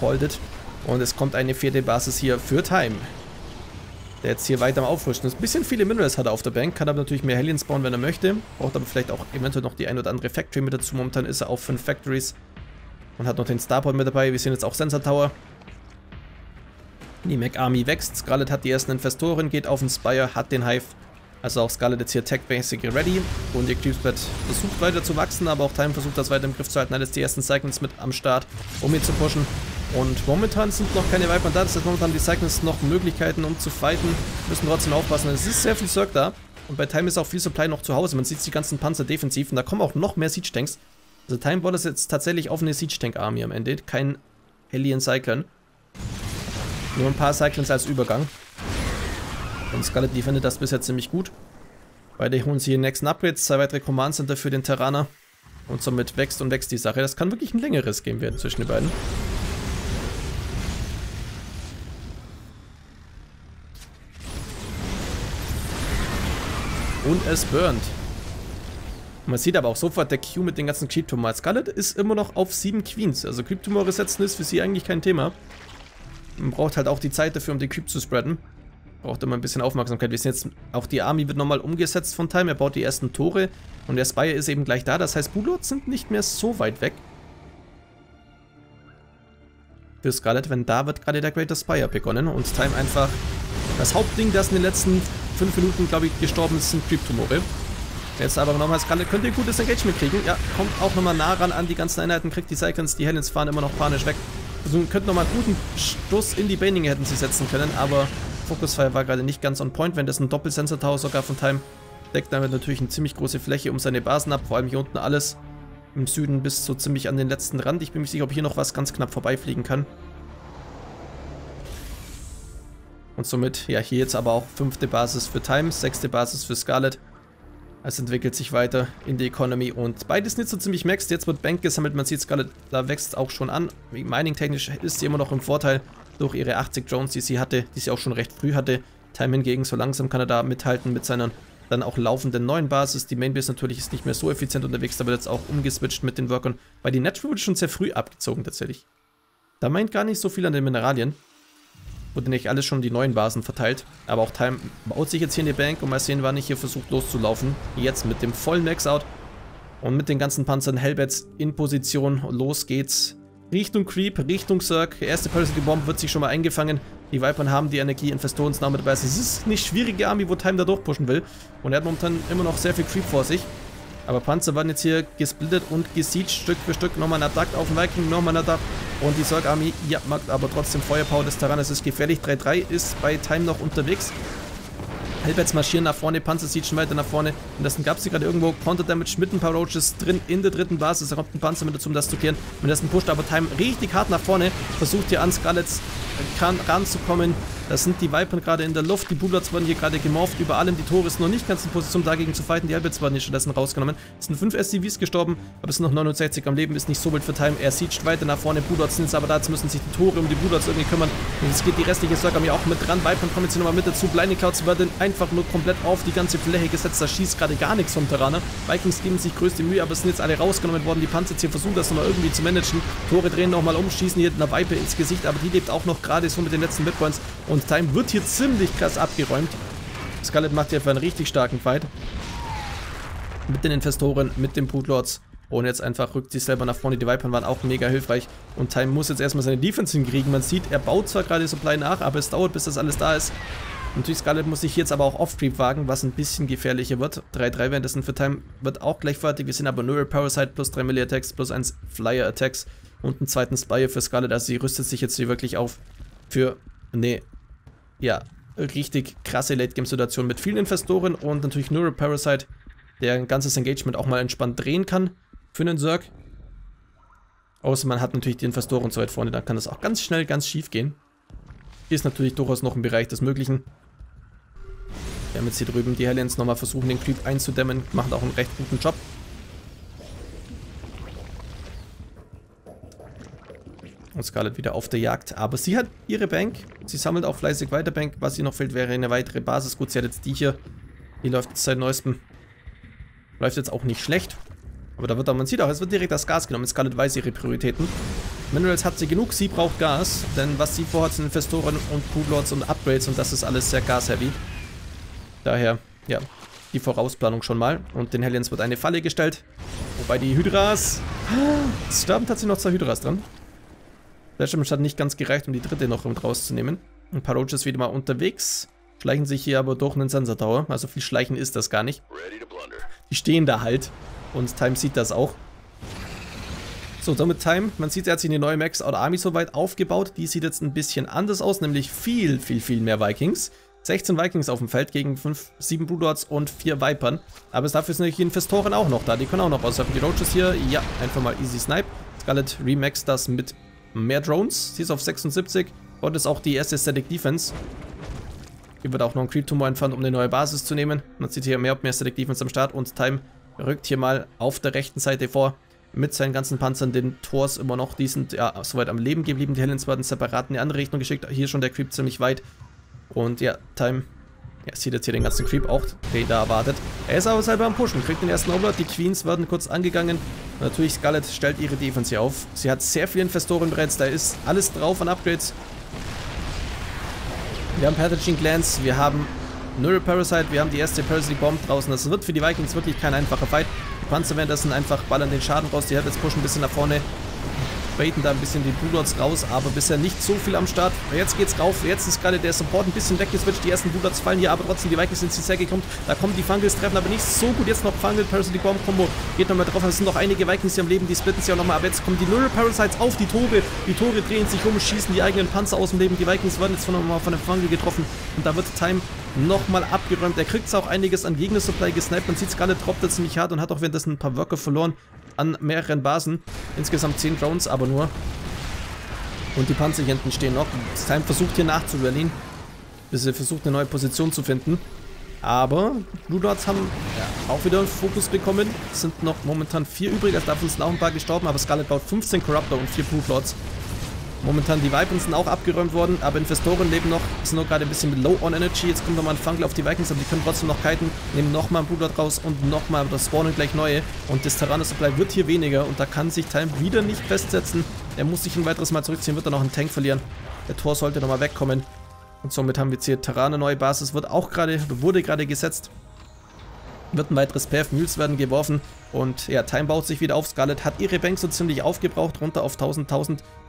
Called it. Und es kommt eine vierte Basis hier für Time, der jetzt hier weiter am Aufrüsten ist. Ein bisschen viele Minerals hat er auf der Bank, kann aber natürlich mehr Hellions bauen, wenn er möchte. Braucht aber vielleicht auch eventuell noch die ein oder andere Factory mit dazu. Momentan ist er auf 5 Factories und hat noch den Starport mit dabei. Wir sehen jetzt auch Sensor Tower. Die Mech Army wächst. Scarlett hat die ersten Investoren, geht auf den Spire, hat den Hive. Also auch Scarlett jetzt hier tech-basic ready. Und ihr Creepsbett versucht weiter zu wachsen, aber auch Time versucht das weiter im Griff zu halten. Hat jetzt die ersten Cyclones mit am Start, um hier zu pushen. Und momentan sind noch keine Viper da, das heißt momentan haben die Cyclones noch Möglichkeiten, um zu fighten, müssen trotzdem aufpassen, denn es ist sehr viel Zerg da und bei Time ist auch viel Supply noch zu Hause, man sieht die ganzen Panzer defensiv und da kommen auch noch mehr Siege Tanks. Also Time baut das jetzt tatsächlich auf eine Siege Tank Army am Ende, kein Hellion Cyclone, nur ein paar Cyclones als Übergang und Scarlett defendet das bisher ziemlich gut. Beide holen sie hier nächsten Upgrades, 2 weitere Command Center für den Terraner und somit wächst und wächst die Sache, das kann wirklich ein längeres Game werden zwischen den beiden. Und es burnt. Man sieht aber auch sofort der Q mit den ganzen Creep-Tumoren. Scarlett ist immer noch auf 7 Queens. Also Creep-Tumore setzen ist für sie eigentlich kein Thema. Man braucht halt auch die Zeit dafür, um den Creep zu spreaden. Braucht immer ein bisschen Aufmerksamkeit. Wir sehen jetzt, auch die Army wird nochmal umgesetzt von Time. Er baut die ersten Tore und der Spire ist eben gleich da. Das heißt, Bullords sind nicht mehr so weit weg. Für Scarlett, wenn da wird gerade der Greater Spire begonnen und Time einfach das Hauptding, das in den letzten 5 Minuten, glaube ich, gestorben ist, sind Creep-Tumore. Jetzt aber nochmal Scarlett, könnt ihr ein gutes Engagement kriegen. Ja, kommt auch nochmal nah ran an die ganzen Einheiten, kriegt die Cyclones, die Hellions fahren immer noch panisch weg. Also könnt nochmal einen guten Stoß in die Baninge hätten sie setzen können, aber Focusfire war gerade nicht ganz on point, wenn das ein Doppel-Sensor-Tower sogar von Time deckt, damit natürlich eine ziemlich große Fläche um seine Basen ab, vor allem hier unten alles im Süden bis so ziemlich an den letzten Rand. Ich bin mir sicher, ob hier noch was ganz knapp vorbeifliegen kann. Und somit, ja, hier jetzt aber auch 5. Basis für Time, 6. Basis für Scarlett. Es entwickelt sich weiter in die Economy und beides nicht so ziemlich maxed. Jetzt wird Bank gesammelt, man sieht, Scarlett da wächst auch schon an. Mining-technisch ist sie immer noch im Vorteil durch ihre 80 Drones, die sie hatte, die sie auch schon recht früh hatte. Time hingegen, so langsam kann er da mithalten mit seiner dann auch laufenden neuen Basis. Die Mainbase natürlich ist nicht mehr so effizient unterwegs, da wird jetzt auch umgeswitcht mit den Workern, weil die Natural wurde schon sehr früh abgezogen tatsächlich. Da meint gar nicht so viel an den Mineralien. Wurde nicht alles schon die neuen Basen verteilt. Aber auch Time baut sich jetzt hier in die Bank. Und mal sehen, wann ich hier versucht loszulaufen. Jetzt mit dem vollen Max-Out. Und mit den ganzen Panzern Hellbats in Position. Los geht's. Richtung Creep, Richtung Zerg. Erste Parasite Bomb wird sich schon mal eingefangen. Die Vipern haben die Energie, Investorensnahme dabei. Es ist eine schwierige Army, wo Time da durchpushen will. Und er hat momentan immer noch sehr viel Creep vor sich. Aber Panzer waren jetzt hier gesplittet und gesiegt, Stück für Stück. Nochmal ein Attack auf den Viking, nochmal ein Attack. Und die Zerg Army, ja, macht aber trotzdem Feuerpower des Tyrannus, ist gefährlich. 3-3 ist bei Time noch unterwegs. Hellbats marschieren nach vorne, Panzer sieht weiter nach vorne. Und das gab es hier gerade irgendwo. Counter-Damage mit ein paar Roaches drin in der 3. Basis. Da kommt ein Panzer mit dazu, um das zu klären. Und das pusht aber Time richtig hart nach vorne. Versucht hier an Scarlets ranzukommen. Das sind die Vipern gerade in der Luft. Die Bullords wurden hier gerade gemorpht. Über allem die Tore sind noch nicht ganz in Position, dagegen zu fighten. Die Hellbats wurden hier stattdessen rausgenommen. Es sind 5 SCVs gestorben, aber es sind noch 69 am Leben. Ist nicht so wild für Time. Er siegt weiter nach vorne. Bullords sind jetzt aber da. Jetzt müssen sich die Tore um die Bullords irgendwie kümmern. Und jetzt geht die restliche Circle hier auch mit dran. Vipern kommen jetzt hier nochmal mit dazu. Blinding Clouds werden einfach nur komplett auf die ganze Fläche gesetzt. Da schießt gerade gar nichts vom Terraner. Vikings geben sich größte Mühe, aber es sind jetzt alle rausgenommen worden. Die Panzer jetzt hier versuchen das nochmal irgendwie zu managen. Tore drehen nochmal um, schießen hier einer Viper ins Gesicht, aber die lebt auch noch gerade so mit den letzten Midpoints. Und Time wird hier ziemlich krass abgeräumt. Scarlett macht hier für einen richtig starken Fight. Mit den Investoren, mit den Bootlords. Und jetzt einfach rückt sich selber nach vorne. Die Vipern waren auch mega hilfreich. Und Time muss jetzt erstmal seine Defense hinkriegen. Man sieht, er baut zwar gerade Supply nach, aber es dauert, bis das alles da ist. Natürlich, Scarlett muss sich jetzt aber auch Off-Creep wagen, was ein bisschen gefährlicher wird. 3-3 währenddessen für Time wird auch gleich fertig. Wir sehen aber Neural Parasite plus 3 Melee-Attacks, plus 1 Flyer-Attacks und einen zweiten Spire für Scarlett. Also sie rüstet sich jetzt hier wirklich auf für eine, ja, richtig krasse Late-Game-Situation mit vielen Investoren und natürlich Neural Parasite, der ein ganzes Engagement auch mal entspannt drehen kann für einen Zerg. Außer man hat natürlich die Investoren so weit vorne, dann kann das auch ganz schnell ganz schief gehen. Ist natürlich durchaus noch im Bereich des Möglichen. Wir haben jetzt hier drüben die Hellions nochmal versuchen, den Creep einzudämmen. Machen auch einen recht guten Job. Und Scarlett wieder auf der Jagd. Aber sie hat ihre Bank. Sie sammelt auch fleißig weiter Bank. Was ihr noch fehlt, wäre eine weitere Basis. Gut, sie hat jetzt die hier. Die läuft jetzt seit neuestem. Läuft jetzt auch nicht schlecht. Aber da wird dann, man sieht auch, es wird direkt das Gas genommen. Scarlett weiß ihre Prioritäten. Minerals hat sie genug, sie braucht Gas. Denn was sie vorhat, sind Investoren und Crewlords und Upgrades. Und das ist alles sehr gas-heavy. Daher, ja, die Vorausplanung schon mal. Und den Hellions wird eine Falle gestellt. Wobei die Hydras... Es sterben tatsächlich noch zwei Hydras dran. Der Schirmschutz hat nicht ganz gereicht, um die dritte noch rauszunehmen. Ein paar Roaches wieder mal unterwegs. Schleichen sich hier aber durch einen Sensor Tower. Also viel Schleichen ist das gar nicht. Die stehen da halt. Und Time sieht das auch. So, damit Time. Man sieht, er hat sich eine neue Max oder Army soweit aufgebaut. Die sieht jetzt ein bisschen anders aus. Nämlich viel mehr Vikings. 16 Vikings auf dem Feld gegen 7 Broodlords und 4 Vipern. Aber dafür sind natürlich Investoren auch noch da. Die können auch noch auswerfen. Die Roaches hier, ja, einfach mal easy snipe. Scarlett remaxt das mit mehr Drones. Sie ist auf 76. Und ist auch die erste Static Defense. Hier wird auch noch ein Creep Tumor entfernt, um eine neue Basis zu nehmen. Man sieht hier mehr und mehr Static Defense am Start. Und Time rückt hier mal auf der rechten Seite vor. Mit seinen ganzen Panzern, den Tors immer noch. Die sind ja soweit am Leben geblieben. Die Hellions werden separat in die andere Richtung geschickt. Hier schon der Creep ziemlich weit. Und ja, Time, ja, sieht jetzt hier den ganzen Creep auch, den da erwartet. Er ist aber selber am Pushen, kriegt den ersten Oblot. Die Queens werden kurz angegangen. Und natürlich, Scarlett stellt ihre Defense hier auf. Sie hat sehr viele Investoren bereits, da ist alles drauf an Upgrades. Wir haben Pathaging Glands, wir haben Neural Parasite, wir haben die erste Parasitic Bomb draußen. Das wird für die Vikings wirklich kein einfacher Fight. Die Panzer währenddessen einfach ballern den Schaden raus. Die hat jetzt pushen ein bisschen nach vorne. Baiten da ein bisschen die Broodlords raus, aber bisher nicht so viel am Start. Jetzt geht's rauf, jetzt ist gerade der Support ein bisschen weggeswitcht, die ersten Broodlords fallen hier, aber trotzdem die Vikings sind sehr gekommen. Da kommen die Fungals, treffen aber nicht so gut, jetzt noch Fungal, Parasitic Bomb Combo geht nochmal drauf, es sind noch einige Vikings hier am Leben, die splitten sich auch nochmal, aber jetzt kommen die Neural Parasites auf die Tore, drehen sich um, schießen die eigenen Panzer aus dem Leben, die Vikings werden jetzt nochmal von einem Fungal getroffen und da wird Time nochmal abgeräumt. Er kriegt auch einiges an Gegner-Supply gesniped, man sieht, Scarlett droppt jetzt ziemlich hart und hat auch währenddessen ein paar Worker verloren an mehreren Basen. Insgesamt 10 Drones aber nur. Und die Panzer hier hinten stehen noch. Time versucht hier nachzurallyen. Bis er versucht, eine neue Position zu finden. Aber Blue Dots haben ja auch wieder einen Fokus bekommen. Es sind noch momentan 4 übrig. Also davon sind auch ein paar gestorben. Aber Scarlett baut 15 Corruptor und 4 Blue Dots. Momentan die Vipers sind auch abgeräumt worden, aber Investoren leben noch, sind noch gerade ein bisschen mit Low on Energy. Jetzt kommt nochmal ein Fungal auf die Vikings, aber die können trotzdem noch kiten, nehmen nochmal ein Broodlord raus und nochmal, das spawnen gleich neue. Und das Tyrannosupply wird hier weniger und da kann sich Time wieder nicht festsetzen. Er muss sich ein weiteres Mal zurückziehen, wird dann noch einen Tank verlieren. Der Tor sollte nochmal wegkommen. Und somit haben wir jetzt hier Terraner, neue Basis, wurde gerade gesetzt. Wird ein weiteres Path, Mules werden geworfen und ja, Time baut sich wieder auf. Scarlett hat ihre Bank so ziemlich aufgebraucht, runter auf 1000,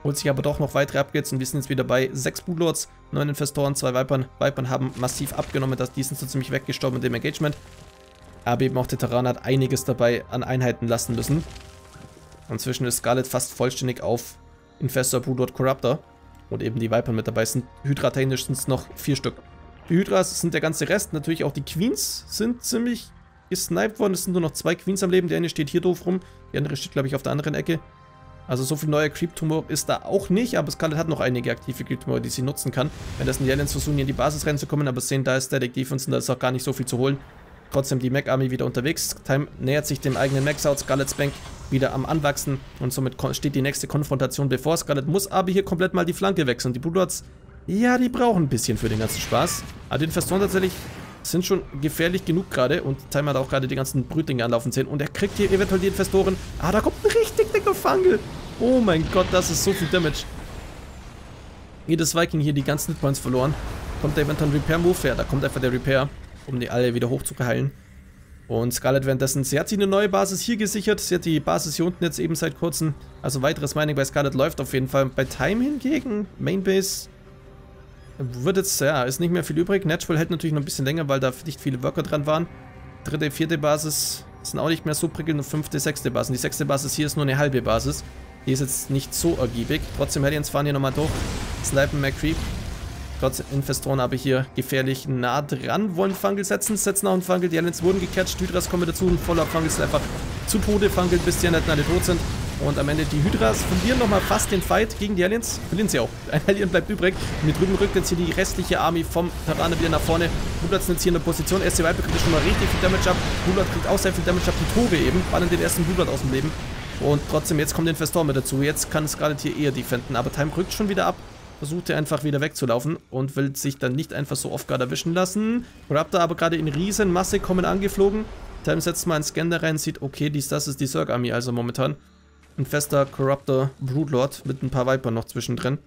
holt sich aber doch noch weitere Upgrades und wir sind jetzt wieder bei 6 Broodlords, 9 Investoren, 2 Vipern. Vipern haben massiv abgenommen, die sind so ziemlich weggestorben mit dem Engagement. Aber eben auch der Terran hat einiges dabei an Einheiten lassen müssen. Inzwischen ist Scarlett fast vollständig auf Investor, Broodlord, Corruptor und eben die Vipern mit dabei sind. Hydra-technisch sind es noch 4 Stück. Die Hydras sind der ganze Rest, natürlich auch die Queens sind ziemlich gesniped worden. Es sind nur noch 2 Queens am Leben. Die eine steht hier doof rum. Die andere steht, glaube ich, auf der anderen Ecke. Also so viel neuer Creep-Tumor ist da auch nicht. Aber Scarlett hat noch einige aktive Creep-Tumor, die sie nutzen kann. Wenn das in die Aliens versuchen, hier in die Basis reinzukommen. Aber sehen, da ist Static Defense und da ist auch gar nicht so viel zu holen. Trotzdem die Mech-Army wieder unterwegs. Time nähert sich dem eigenen Mech-Out. Scarlett's Bank wieder am Anwachsen. Und somit steht die nächste Konfrontation bevor. Scarlett muss aber hier komplett mal die Flanke wechseln. Die Broodlords, ja, die brauchen ein bisschen für den ganzen Spaß. Aber die Investoren tatsächlich sind schon gefährlich genug gerade und Time hat auch gerade die ganzen Brütlinge anlaufen sehen und er kriegt hier eventuell die Investoren. Ah, da kommt ein richtig dicker Fungal. Oh mein Gott, das ist so viel Damage. Jedes Viking hier die ganzen Hitpoints verloren. Kommt da eventuell ein Repair-Move her? Da kommt einfach der Repair, um die alle wieder hoch zu heilen. Und Scarlett währenddessen, sie hat sich eine neue Basis hier gesichert. Sie hat die Basis hier unten jetzt eben seit kurzem. Also weiteres Mining bei Scarlett läuft auf jeden Fall. Bei Time hingegen, Mainbase wird jetzt, ja, ist nicht mehr viel übrig. Natural hält natürlich noch ein bisschen länger, weil da nicht viele Worker dran waren. Dritte, vierte Basis sind auch nicht mehr so prickelnd und fünfte, sechste Basis. Die sechste Basis hier ist nur eine halbe Basis. Die ist jetzt nicht so ergiebig. Trotzdem, Hellions fahren hier nochmal durch. Snipen mehr Creep. Trotz Investoren aber hier gefährlich nah dran. Wollen Fungal setzen, setzen auch einen Fungal. Die Hellions wurden gecatcht. Hydras kommen dazu. Ein voller Fungal ist einfach zu Tode. Fungal, bis die Hellions alle tot sind. Und am Ende die Hydras verlieren nochmal fast den Fight gegen die Aliens. Verlieren sie auch. Ein Alien bleibt übrig. Mit drüben rückt jetzt hier die restliche Army vom Terraner wieder nach vorne. Bloods sind jetzt hier in der Position. SC Viper kriegt schon mal richtig viel Damage ab. Bloods kriegt auch sehr viel Damage ab. Die Tore eben. Ballen den ersten Bloods aus dem Leben. Und trotzdem, jetzt kommt Investor mit dazu. Jetzt kann Scarlett hier eher defenden. Aber Time rückt schon wieder ab. Versucht er einfach wieder wegzulaufen und will sich dann nicht einfach so off-guard erwischen lassen. Raptor aber gerade in Riesenmasse kommen angeflogen. Time setzt mal einen Scanner rein, sieht, okay, das ist die Zerg-Armee also momentan. Ein fester Corruptor Broodlord mit ein paar Viper noch zwischendrin.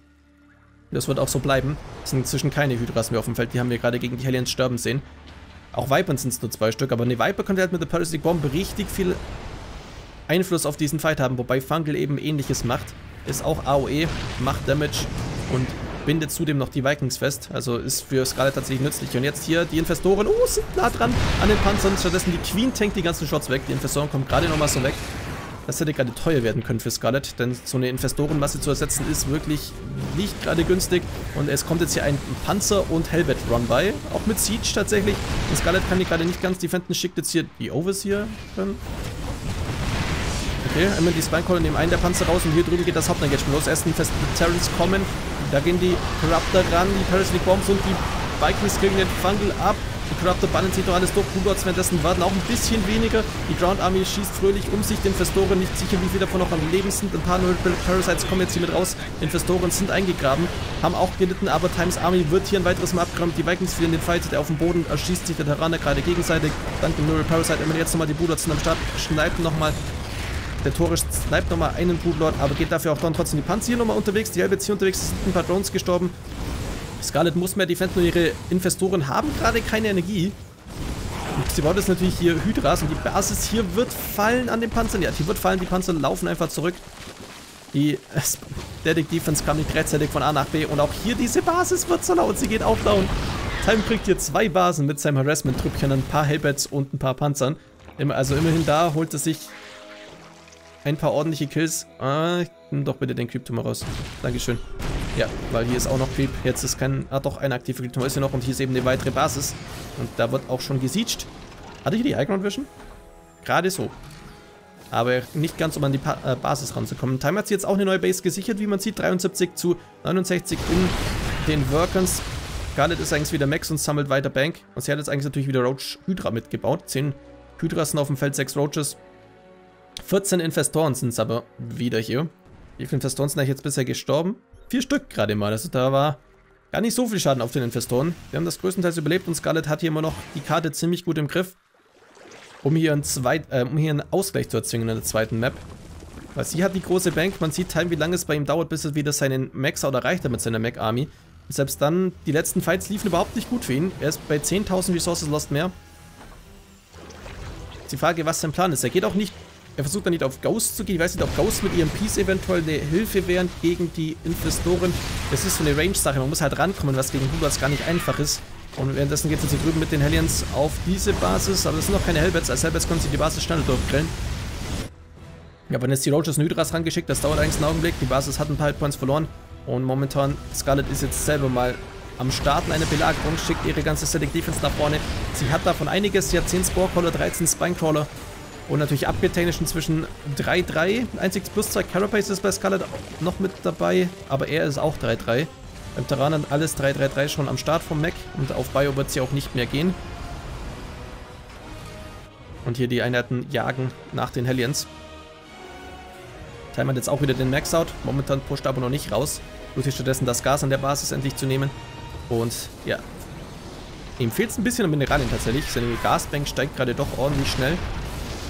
Das wird auch so bleiben. Es sind inzwischen keine Hydras mehr auf dem Feld, die haben wir gerade gegen die Hellions sterben sehen. Auch Vipern sind es nur 2 Stück, aber eine Viper könnte halt mit der Parasitic Bomb richtig viel Einfluss auf diesen Fight haben, wobei Fungal eben ähnliches macht. Ist auch AOE, macht Damage und bindet zudem noch die Vikings fest, also ist für Scarlett tatsächlich nützlich. Und jetzt hier die Investoren, sind nah dran an den Panzern, stattdessen die Queen tankt die ganzen Shots weg, die Investoren kommen gerade nochmal so weg. Das hätte gerade teuer werden können für Scarlett, denn so eine Investorenmasse zu ersetzen ist wirklich nicht gerade günstig. Und es kommt jetzt hier ein Panzer- und Hellbat-Run bei, auch mit Siege tatsächlich. Und Scarlett kann die gerade nicht ganz defenden, schickt jetzt hier die Overseer dann. Okay, einmal die Spine-Caller nehmen einen der Panzer raus und hier drüben geht das Hauptengagement los. Erst ein festen Terrans kommen, da gehen die Corruptor ran, die Parasitic Bombs und die Vikings kriegen den Fungal ab. Die Corruptor bannen sich doch alles durch, Broodlords währenddessen warten auch ein bisschen weniger. Die Drowned Army schießt fröhlich um sich, die Investoren nicht sicher, wie viele davon noch am Leben sind. Ein paar neue Parasites kommen jetzt hier mit raus, die Investoren sind eingegraben, haben auch gelitten, aber Times Army wird hier ein weiteres Mal abgeräumt. Die Vikings verlieren den Fight, der auf dem Boden erschießt sich der Terraner gerade gegenseitig. Dank dem Neural Parasite, immer jetzt nochmal die Broodlords sind am Start, schneiden nochmal. Der Torisch sniped nochmal einen Broodlord, aber geht dafür auch dann trotzdem die Panzer hier nochmal unterwegs. Die Helbets hier unterwegs, es sind ein paar Drones gestorben. Scarlett muss mehr defenden und ihre Investoren haben gerade keine Energie. Und sie baut jetzt natürlich hier Hydras und die Basis hier wird fallen an den Panzern. Ja, die wird fallen, die Panzer laufen einfach zurück. Die Static Defense kam nicht rechtzeitig von A nach B und auch hier diese Basis wird so laut, sie geht auch down. Time kriegt hier 2 Basen mit seinem Harassment-Trüppchen, ein paar Helbets und ein paar Panzern. Also immerhin da holt es sich ein paar ordentliche Kills. Nimm doch bitte den Creep-Tumor raus. Dankeschön. Ja, weil hier ist auch noch Creep. Jetzt ist kein... Ah doch, ein aktiver Creep-Tumor ist hier noch. Und hier ist eben eine weitere Basis. Und da wird auch schon gesiegt. Hatte ich hier die High Ground Vision? Gerade so. Aber nicht ganz, um an die Basis ranzukommen. Time hat sie jetzt auch eine neue Base gesichert, wie man sieht. 73 zu 69 in den Workers. Scarlett ist eigentlich wieder Max und sammelt weiter Bank. Und sie hat jetzt eigentlich natürlich wieder Roach Hydra mitgebaut. 10 Hydras sind auf dem Feld, 6 Roaches. 14 Investoren sind es aber wieder hier. Wie viele Investoren sind eigentlich jetzt bisher gestorben? 4 Stück gerade mal. Also da war gar nicht so viel Schaden auf den Investoren. Wir haben das größtenteils überlebt und Scarlett hat hier immer noch die Karte ziemlich gut im Griff, um hier einen Ausgleich zu erzwingen in der zweiten Map. Weil sie hat die große Bank. Man sieht Time, wie lange es bei ihm dauert, bis er wieder seinen Max-Out erreicht hat mit seiner Mac-Army. Selbst dann, die letzten Fights liefen überhaupt nicht gut für ihn. Er ist bei 10.000 Resources lost mehr. Ist die Frage, was sein Plan ist. Er geht auch nicht... Er versucht dann nicht auf Ghost zu gehen. Ich weiß nicht, ob Ghost mit EMPs eventuell eine Hilfe wären gegen die Investoren. Das ist so eine Range-Sache. Man muss halt rankommen, was gegen Hudlers gar nicht einfach ist. Und währenddessen geht es jetzt hier drüben mit den Hellions auf diese Basis. Aber das sind noch keine Hellbats. Als Hellbats können sie die Basis schneller durchgrillen. Ja, aber dann ist die Roaches und Hydras rangeschickt. Das dauert eigentlich einen Augenblick. Die Basis hat ein paar Hitpoints verloren. Und momentan, Scarlett ist jetzt selber mal am Starten eine Belagerung. Schickt ihre ganze Static Defense nach vorne. Sie hat davon einiges. Sie hat 10 Sporecrawler, 13 Spinecrawler. Und natürlich abgetechnisch inzwischen 3-3. Einzig plus 2 Carapace ist bei Scarlett noch mit dabei. Aber er ist auch 3-3. Beim Terraner alles 3-3-3 schon am Start vom Mech. Und auf Bio wird es ja auch nicht mehr gehen. Und hier die Einheiten jagen nach den Hellions. Time hat jetzt auch wieder den Max-Out. Momentan pusht er aber noch nicht raus. Versucht stattdessen das Gas an der Basis endlich zu nehmen. Und ja. Ihm fehlt es ein bisschen an Mineralien tatsächlich. Seine Gasbank steigt gerade doch ordentlich schnell.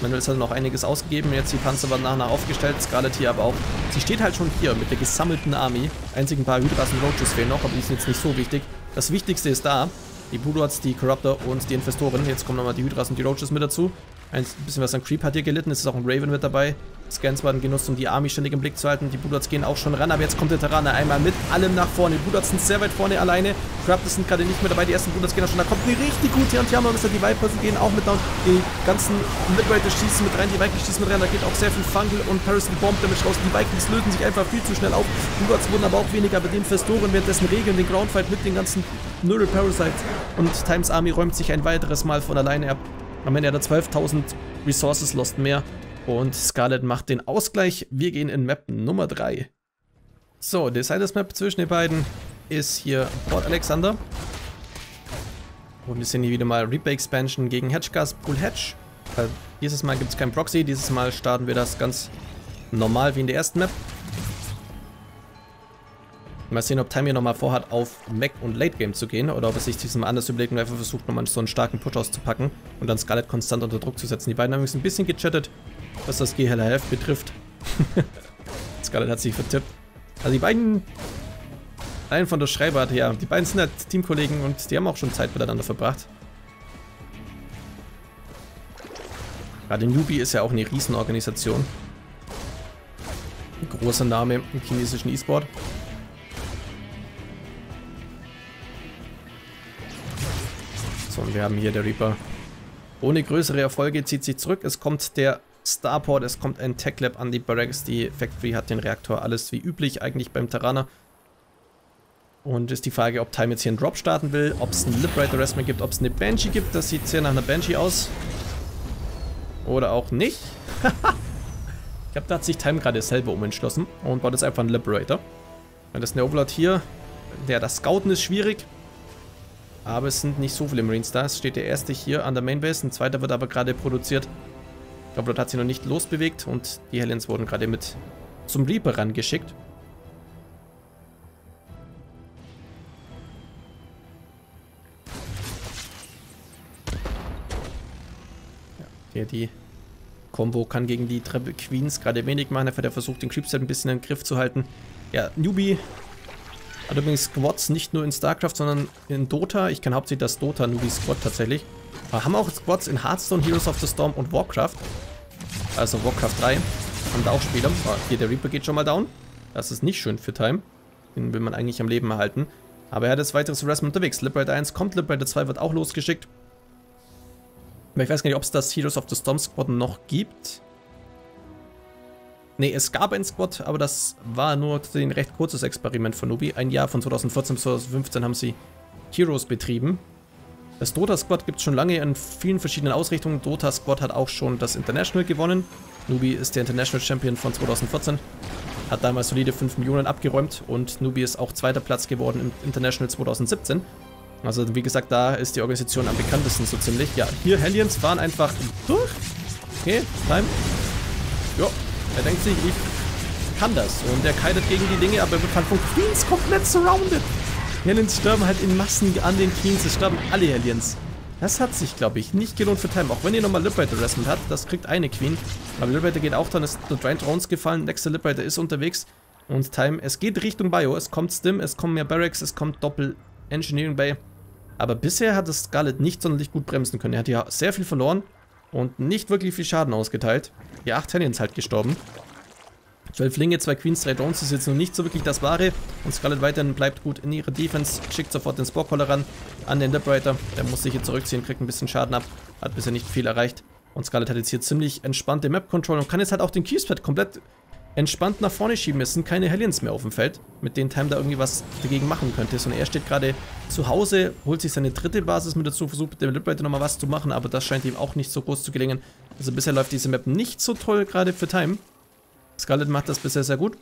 Manuel hat noch einiges ausgegeben, jetzt die Panzer waren nach und nach aufgestellt, Scarlett hier aber auch. Sie steht halt schon hier mit der gesammelten Army. Einzigen paar Hydras und Roaches fehlen noch, aber die sind jetzt nicht so wichtig. Das Wichtigste ist da, die Broodlords, die Corruptor und die Investoren. Jetzt kommen nochmal die Hydras und die Roaches mit dazu. Ein bisschen was an Creep hat hier gelitten, es ist auch ein Raven mit dabei. Scans werden genutzt, um die Army ständig im Blick zu halten. Die Broodlords gehen auch schon ran, aber jetzt kommt der Terraner einmal mit allem nach vorne. Die Broodlords sind sehr weit vorne alleine. Corruptors sind gerade nicht mehr dabei, die ersten Broodlords gehen auch schon. Da kommt eine richtig gute und hier haben wir die Vipers gehen auch mit down. Die ganzen Midwriters schießen mit rein, die Vikings schießen mit rein. Da geht auch sehr viel Fungal und Parasite Bomb Damage raus. Die Vikings löten sich einfach viel zu schnell auf. Die Broodlords wurden aber auch weniger, aber die Investoren währenddessen regeln den Groundfight mit den ganzen Neural Parasites. Und Times Army räumt sich ein weiteres Mal von alleine ab. Am Ende hat er 12.000 Resources lost mehr. Und Scarlett macht den Ausgleich. Wir gehen in Map Nummer 3. So, Deciders Map zwischen den beiden ist hier Port Alexander. Und wir sehen hier wieder mal Replay Expansion gegen Hedgegas Pool Hedge. Dieses Mal gibt es kein Proxy. Dieses Mal starten wir das ganz normal wie in der ersten Map. Mal sehen, ob Time hier nochmal vorhat, auf Mech und Late Game zu gehen oder ob es sich diesmal anders überlegt und einfach versucht, nochmal so einen starken Push auszupacken und dann Scarlett konstant unter Druck zu setzen. Die beiden haben übrigens ein bisschen gechattet, was das Gear Heller Heft betrifft. Scarlett hat sich vertippt. Also die beiden, allein von der Schreibart her, die beiden sind halt Teamkollegen und die haben auch schon Zeit miteinander verbracht. Gerade Newbee ist ja auch eine Riesenorganisation. Ein großer Name im chinesischen E-Sport. So, und wir haben hier der Reaper. Ohne größere Erfolge zieht sich zurück. Es kommt der Starport, es kommt ein Tech Lab an die Barracks. Die Factory hat den Reaktor, alles wie üblich eigentlich beim Terraner. Und ist die Frage, ob Time jetzt hier einen Drop starten will, ob es einen Liberator Rescue gibt, ob es eine Banshee gibt. Das sieht sehr nach einer Banshee aus. Oder auch nicht. Ich glaube, da hat sich Time gerade selber umentschlossen und baut jetzt einfach einen Liberator. Wenn das ist eine Overlord hier. Ja, das Scouten ist schwierig. Aber es sind nicht so viele Marines da. Es steht der erste hier an der Mainbase. Ein zweiter wird aber gerade produziert. Der Overlord hat sich noch nicht losbewegt. Und die Hellions wurden gerade mit zum Reaper rangeschickt. Ja, hier die Combo kann gegen die Treppe Queens gerade wenig machen. Dafür hat er versucht, den Creepset ein bisschen in den Griff zu halten. Ja, Newbee hat übrigens Squads nicht nur in StarCraft, sondern in Dota. Ich kenne hauptsächlich das Dota Newbee Squad tatsächlich. Aber haben auch Squads in Hearthstone, Heroes of the Storm und WarCraft. Also WarCraft 3 haben da auch Spieler. Oh, hier der Reaper geht schon mal down. Das ist nicht schön für Time. Den will man eigentlich am Leben erhalten. Aber er hat jetzt weiteres Harassment unterwegs. Liberator 1 kommt, Liberator 2 wird auch losgeschickt. Aber ich weiß gar nicht, ob es das Heroes of the Storm Squad noch gibt. Ne, es gab ein Squad, aber das war nur ein recht kurzes Experiment von Newbee. Ein Jahr von 2014 bis 2015 haben sie Heroes betrieben. Das Dota-Squad gibt es schon lange in vielen verschiedenen Ausrichtungen. Dota-Squad hat auch schon das International gewonnen. Newbee ist der International Champion von 2014. Hat damals solide 5 Millionen abgeräumt und Newbee ist auch zweiter Platz geworden im International 2017. Also wie gesagt, da ist die Organisation am bekanntesten so ziemlich. Ja, hier Hellions fahren einfach durch. Okay, Time. Jo. Er denkt sich, ich kann das. Und er kitet gegen die Dinge, aber er wird halt von Queens komplett surrounded. Hellions sterben halt in Massen an den Queens. Es sterben alle Hellions. Das hat sich, glaube ich, nicht gelohnt für Time. Auch wenn ihr nochmal Liberator Rescue habt, das kriegt eine Queen. Aber Liberator geht auch dann, ist nur 3 Drones gefallen. Nächster Liberator ist unterwegs. Und Time, es geht Richtung Bio. Es kommt Stim, es kommen mehr Barracks, es kommt Doppel-Engineering Bay. Aber bisher hat es Scarlett nicht sonderlich gut bremsen können. Er hat ja sehr viel verloren. Und nicht wirklich viel Schaden ausgeteilt. Ja, 8 Hellions halt gestorben. 12 Linge, 2 Queens, 3 Drones ist jetzt noch nicht so wirklich das Wahre. Und Scarlett weiterhin bleibt gut in ihrer Defense. Schickt sofort den Sporecaller ran an den Liberator. Der muss sich hier zurückziehen, kriegt ein bisschen Schaden ab. Hat bisher nicht viel erreicht. Und Scarlett hat jetzt hier ziemlich entspannte Map-Control und kann jetzt halt auch den Keepspad komplett entspannt nach vorne schieben. Es sind keine Hellions mehr auf dem Feld, mit denen Time da irgendwie was dagegen machen könnte. Sondern er steht gerade zu Hause, holt sich seine dritte Basis mit dazu, versucht mit dem Liberator nochmal was zu machen, aber das scheint ihm auch nicht so groß zu gelingen. Also bisher läuft diese Map nicht so toll gerade für Time. Scarlett macht das bisher sehr gut.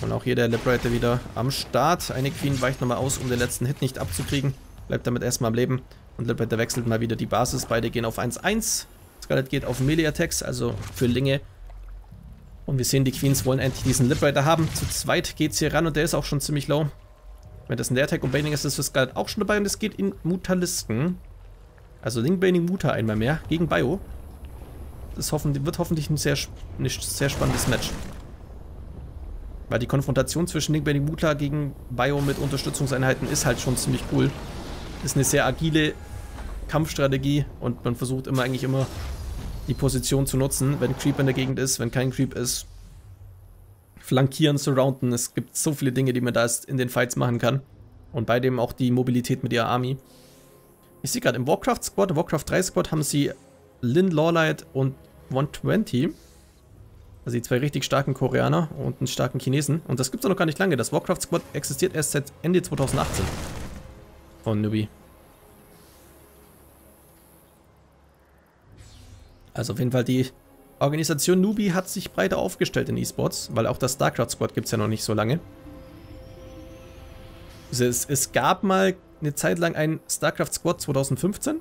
Und auch hier der Liberator wieder am Start. Eine Queen weicht nochmal aus, um den letzten Hit nicht abzukriegen. Bleibt damit erstmal am Leben. Und Liberator wechselt mal wieder die Basis. Beide gehen auf 1-1. Scarlett geht auf Melee-Attacks, also für Linge. Und wir sehen, die Queens wollen endlich diesen Liberator haben. Zu zweit geht's hier ran und der ist auch schon ziemlich low. Wenn das ein Leer-Attack und Baning ist, ist für Scarlett auch schon dabei und es geht in Mutalisken. Also Link-Baning Muta einmal mehr gegen Bio. Das wird hoffentlich ein sehr spannendes Match. Weil die Konfrontation zwischen Link-Baning Muta gegen Bio mit Unterstützungseinheiten ist halt schon ziemlich cool. Ist eine sehr agile Kampfstrategie und man versucht eigentlich immer die Position zu nutzen, wenn Creep in der Gegend ist, wenn kein Creep ist. Flankieren, surrounden, es gibt so viele Dinge, die man da in den Fights machen kann. Und bei dem auch die Mobilität mit ihrer Army. Ich sehe gerade im WarCraft-Squad, WarCraft 3 Squad haben sie Lin Lawlight und 120. Also die zwei richtig starken Koreaner und einen starken Chinesen. Und das gibt es noch gar nicht lange. Das WarCraft-Squad existiert erst seit Ende 2018. Von Newbee. Also auf jeden Fall, die Organisation Newbee hat sich breiter aufgestellt in E-Sports, weil auch das StarCraft-Squad gibt es ja noch nicht so lange. Es gab mal eine Zeit lang ein StarCraft-Squad 2015.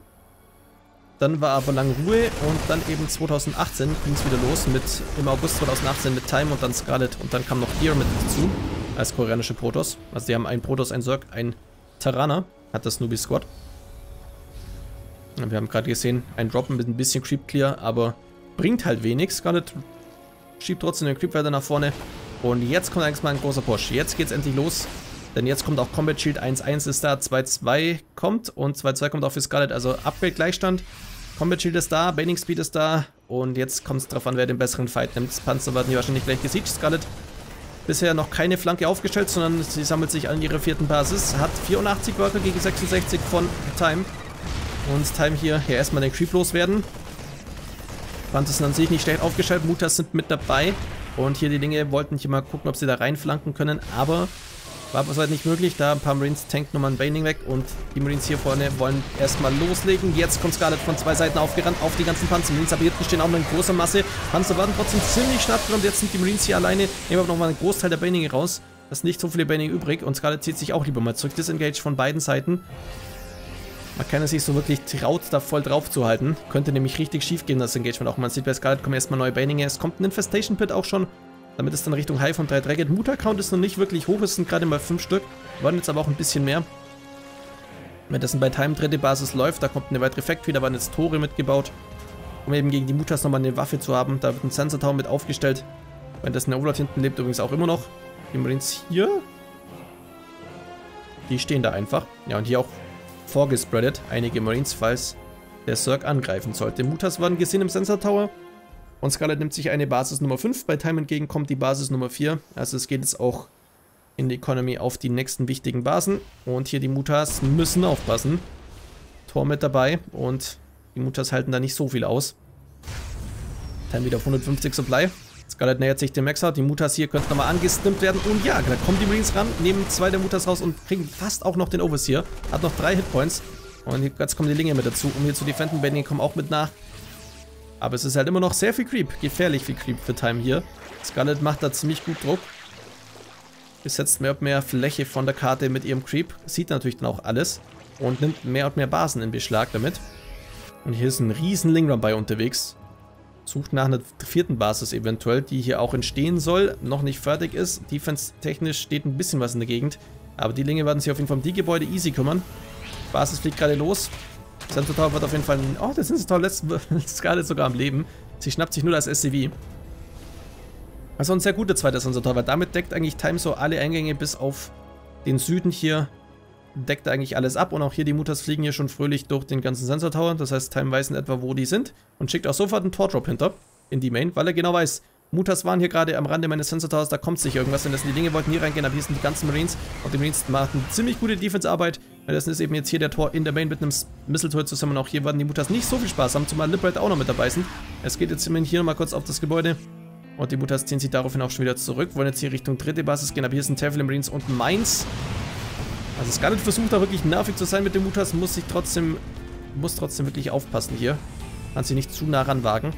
Dann war aber lange Ruhe und dann eben 2018 ging es wieder los mit, im August 2018 mit Time und dann Scarlett und dann kam noch Gear mit dazu, als koreanische Protoss. Also die haben einen Protoss, einen Zerg, einen Terraner, hat das Newbee Squad. Und wir haben gerade gesehen, ein Droppen mit ein bisschen Creep Clear, aber bringt halt wenig. Scarlett schiebt trotzdem den Creep weiter nach vorne und jetzt kommt eigentlich mal ein großer Push. Jetzt geht's endlich los, denn jetzt kommt auch Combat Shield 1-1 ist da, 2-2 kommt und 2-2 kommt auch für Scarlett, also Upgrade-Gleichstand. Combat Shield ist da, Baiting Speed ist da und jetzt kommt es darauf an, wer den besseren Fight nimmt. Das Panzer werden hier wahrscheinlich gleich gesiegt. Scarlett bisher noch keine Flanke aufgestellt, sondern sie sammelt sich an ihre vierten Basis. Hat 84 Worker gegen 66 von Time. Und Time hier erstmal den Creep loswerden. Panzer sind an sich nicht schlecht aufgestellt, Mutas sind mit dabei. Und hier die Dinge wollten hier mal gucken, ob sie da reinflanken können, aber war es halt nicht möglich. Da ein paar Marines tankt nochmal ein Baiting weg und die Marines hier vorne wollen erstmal loslegen. Jetzt kommt Scarlett von zwei Seiten aufgerannt auf die ganzen Panzer. Marines aber hinten stehen auch noch in großer Masse. Panzer waren trotzdem ziemlich schnapp drin und jetzt sind die Marines hier alleine. Nehmen wir nochmal einen Großteil der Baiting raus. Da ist nicht so viele Baiting übrig und Scarlett zieht sich auch lieber mal zurück. Disengage von beiden Seiten. Man kann es sich so wirklich traut, da voll drauf zu halten. Könnte nämlich richtig schief gehen, das Engagement auch. Man sieht bei Scarlett kommen erstmal neue Baiting her. Es kommt ein Infestation Pit auch schon. Damit es dann Richtung High von 3-3 geht. Mutter-Count ist noch nicht wirklich hoch, es sind gerade mal 5 Stück. Waren jetzt aber auch ein bisschen mehr. Währenddessen bei Time dritte Basis läuft, da kommt eine weitere Factory, da waren jetzt Tore mitgebaut. Um eben gegen die Mutas nochmal eine Waffe zu haben. Da wird ein Sensor Tower mit aufgestellt. Währenddessen der Overlord hinten lebt übrigens auch immer noch. Die Marines hier. Die stehen da einfach. Ja, und hier auch vorgespreadet. Einige Marines, falls der Zerg angreifen sollte. Mutas waren gesehen im Sensor Tower. Und Scarlett nimmt sich eine Basis Nummer 5. Bei Time entgegen kommt die Basis Nummer 4. Also es geht jetzt auch in die Economy auf die nächsten wichtigen Basen. Und hier die Mutas müssen aufpassen. Tor mit dabei. Und die Mutas halten da nicht so viel aus. Time wieder auf 150 Supply. Scarlett nähert sich dem Maxer. Die Mutas hier könnten nochmal angestimmt werden. Und ja, da kommen die Marines ran, nehmen zwei der Mutas raus und kriegen fast auch noch den Overseer. Hat noch 3 Hitpoints. Und jetzt kommen die Linge mit dazu. Um hier zu defenden, Baiting kommen auch mit nach. Aber es ist halt immer noch sehr viel Creep. Gefährlich viel Creep für Time hier. Scarlett macht da ziemlich gut Druck. Besetzt mehr und mehr Fläche von der Karte mit ihrem Creep. Sieht natürlich dann auch alles. Und nimmt mehr und mehr Basen in Beschlag damit. Und hier ist ein riesen Lingram bei unterwegs. Sucht nach einer vierten Basis eventuell, die hier auch entstehen soll. Noch nicht fertig ist. Defense-technisch steht ein bisschen was in der Gegend. Aber die Linge werden sich auf jeden Fall um die Gebäude easy kümmern. Basis fliegt gerade los. Sensor Tower wird auf jeden Fall... Oh, der Sensor Tower lässt Scarlett sogar am Leben. Sie schnappt sich nur das SCV. Also ein sehr guter zweiter Sensor Tower. Damit deckt eigentlich Time so alle Eingänge bis auf den Süden hier. Deckt eigentlich alles ab. Und auch hier die Mutas fliegen hier schon fröhlich durch den ganzen Sensor Tower. Das heißt, Time weiß in etwa, wo die sind. Und schickt auch sofort einen Tor-Drop hinter in die Main, weil er genau weiß... Mutas waren hier gerade am Rande meines Sensor Towers, da kommt sich irgendwas, denn das sind die Dinge, wollten hier reingehen, aber hier sind die ganzen Marines und die Marines machen ziemlich gute Defense-Arbeit. Währenddessen ist eben jetzt hier der Tor in der Main mit einem Mistletoe zusammen, auch hier werden die Mutas nicht so viel Spaß haben, zumal Liberate auch noch mit dabei sind. Es geht jetzt immerhin hier nochmal kurz auf das Gebäude und die Mutas ziehen sich daraufhin auch schon wieder zurück, wollen jetzt hier Richtung dritte Basis gehen, aber hier sind Teflon Marines und Mainz. Also Scarlett versucht da wirklich nervig zu sein mit den Mutas, muss trotzdem wirklich aufpassen hier, kann sie nicht zu nah ranwagen.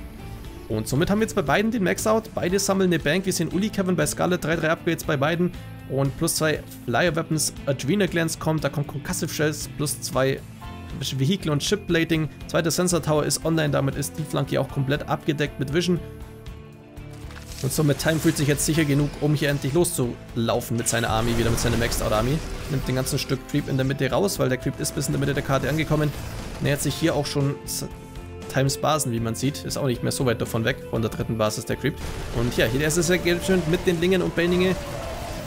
Und somit haben wir jetzt bei beiden den Max-Out. Beide sammeln eine Bank. Wir sehen Uli Kevin bei Scarlett, 3-3 Upgrades bei beiden. Und plus 2 Flyer Weapons, Adrenal Glance kommt, da kommt Concussive Shells, plus 2 Vehicle und Ship Plating. Zweiter Sensor Tower ist online, damit ist die Flanke auch komplett abgedeckt mit Vision. Und somit Time fühlt sich jetzt sicher genug, um hier endlich loszulaufen mit seiner Army, wieder mit seiner Maxed Out Army. Nimmt den ganzen Stück Creep in der Mitte raus, weil der Creep ist bis in der Mitte der Karte angekommen. Nähert sich hier auch schon... Times Basen, wie man sieht, ist auch nicht mehr so weit davon weg, von der dritten Basis der Creep. Und ja, hier der erste Engagement mit den Lingen und Baininge.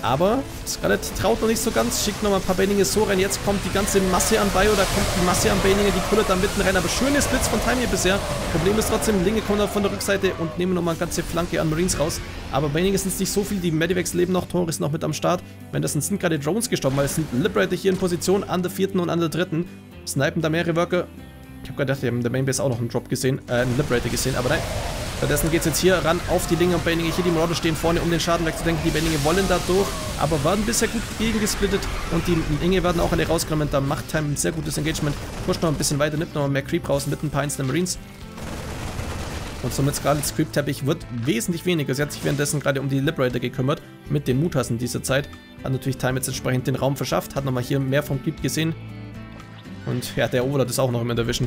Aber Scarlett traut noch nicht so ganz, schickt nochmal ein paar Baininge so rein. Jetzt kommt die ganze Masse an Bio, da kommt die Masse an Baininge, die kullert da mitten rein. Aber schöne Splits von Time hier bisher. Problem ist trotzdem, Linge kommen da von der Rückseite und nehmen nochmal eine ganze Flanke an Marines raus. Aber Baininge sind es nicht so viel, die Medivacs leben noch, Tor ist noch mit am Start. Wenn das sind gerade Drones gestorben, weil es sind Liberator hier in Position an der vierten und an der dritten. Snipen da mehrere Worker. Ich habe gedacht, wir haben in der Mainbase auch noch einen Drop gesehen, einen Liberator gesehen, aber nein. Stattdessen geht es jetzt hier ran auf die Linge und Baininge. Hier die Marauder stehen vorne, um den Schaden wegzudenken. Die Baininge wollen da durch, aber werden bisher gut gegengesplittet. Und die Linge werden auch an der rausgenommen. Da macht Time ein sehr gutes Engagement. Pusht noch ein bisschen weiter, nimmt noch mehr Creep raus mit ein paar einzelnen Marines. Und somit Scarlett's Creep-Teppich wird wesentlich weniger. Sie hat sich währenddessen gerade um die Liberator gekümmert, mit den Mutas in dieser Zeit. Hat natürlich Time jetzt entsprechend den Raum verschafft, hat nochmal hier mehr vom Creep gesehen. Und ja, der Overlord ist auch noch im Intervision.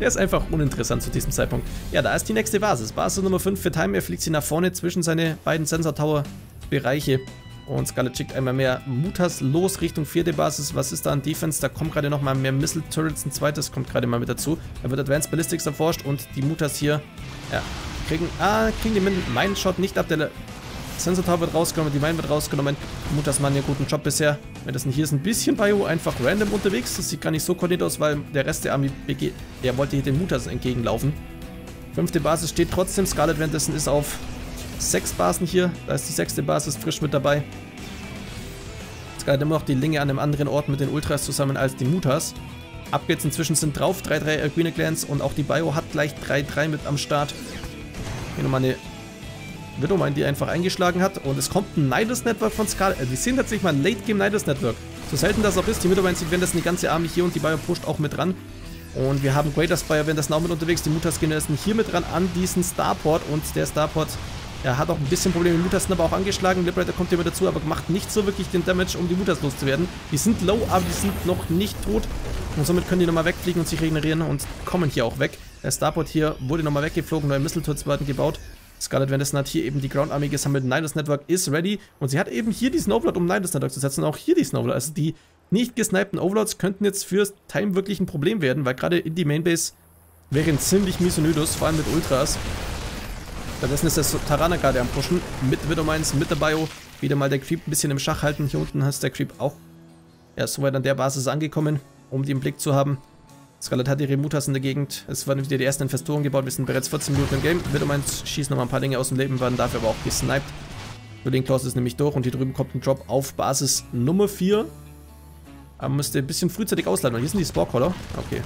Der ist einfach uninteressant zu diesem Zeitpunkt. Ja, da ist die nächste Basis. Basis Nummer 5 für Time. Er fliegt sie nach vorne zwischen seine beiden Sensor-Tower-Bereiche. Und Scarlett schickt einmal mehr Mutas los Richtung vierte Basis. Was ist da an Defense? Da kommt gerade nochmal mehr Missile-Turrets. Ein zweites kommt gerade mal mit dazu. Da wird Advanced Ballistics erforscht und die Mutas hier, ja, kriegen den Mine-Shot nicht ab. Der Sensor Tower wird rausgenommen, die Mine wird rausgenommen. Mutas machen einen guten Job bisher. Wenn das nicht hier ist, ein bisschen Bio einfach random unterwegs. Das sieht gar nicht so koordiniert aus, weil der Rest der Army BG, der wollte hier den Mutas entgegenlaufen. Fünfte Basis steht trotzdem. Scarlett währenddessen ist auf 6 Basen hier. Da ist die 6. Basis frisch mit dabei. Scarlett immer noch die Linge an einem anderen Ort mit den Ultras zusammen als die Mutas. Ab geht's, inzwischen sind drauf 3-3 Green Clans und auch die Bio hat gleich 3-3 mit am Start. Hier nochmal eine Widowmine, die einfach eingeschlagen hat. Und es kommt ein Nidus Network von Scarlett. Wir sehen tatsächlich mal ein Late-Game Nidus Network. So selten das auch ist. Die Widowmine sieht währenddessen die ganze Army hier und die Bio pusht auch mit ran. Und wir haben Greater Spire währenddessen auch mit unterwegs. Die Mutas gehen erst hier mit ran an diesen Starport. Und der Starport, er hat auch ein bisschen Probleme. Die Mutas sind aber auch angeschlagen. Liberator kommt hier mit dazu, aber macht nicht so wirklich den Damage, um die Mutas loszuwerden. Die sind low, aber die sind noch nicht tot. Und somit können die nochmal wegfliegen und sich regenerieren und kommen hier auch weg. Der Starport hier wurde nochmal weggeflogen, neue Missile-Turrets werden gebaut. Scarlett währenddessen hat hier eben die Ground Army gesammelt. Nidus Network ist ready. Und sie hat eben hier die Snowblood, um Nidus Network zu setzen. Und auch hier die Snowblood. Also die nicht gesnipten Overlords könnten jetzt für Time wirklich ein Problem werden, weil gerade in die Mainbase wäre ein ziemlich mieser Nidus, vor allem mit Ultras. Stattdessen ist das Tarana gerade am Pushen. Mit Widowmines, mit der Bio. Wieder mal der Creep ein bisschen im Schach halten. Hier unten ist der Creep auch erst soweit an der Basis angekommen, um die im Blick zu haben. Scarlett hat ihre Mutas in der Gegend. Es wurden wieder die ersten Investoren gebaut. Wir sind bereits 14 Minuten im Game. Widowmines schießt nochmal ein paar Dinge aus dem Leben, werden dafür aber auch gesniped. Dueling Klaus ist nämlich durch und hier drüben kommt ein Drop auf Basis Nummer 4. Aber man müsste ein bisschen frühzeitig ausladen, weil hier sind die Sporcaller. Okay.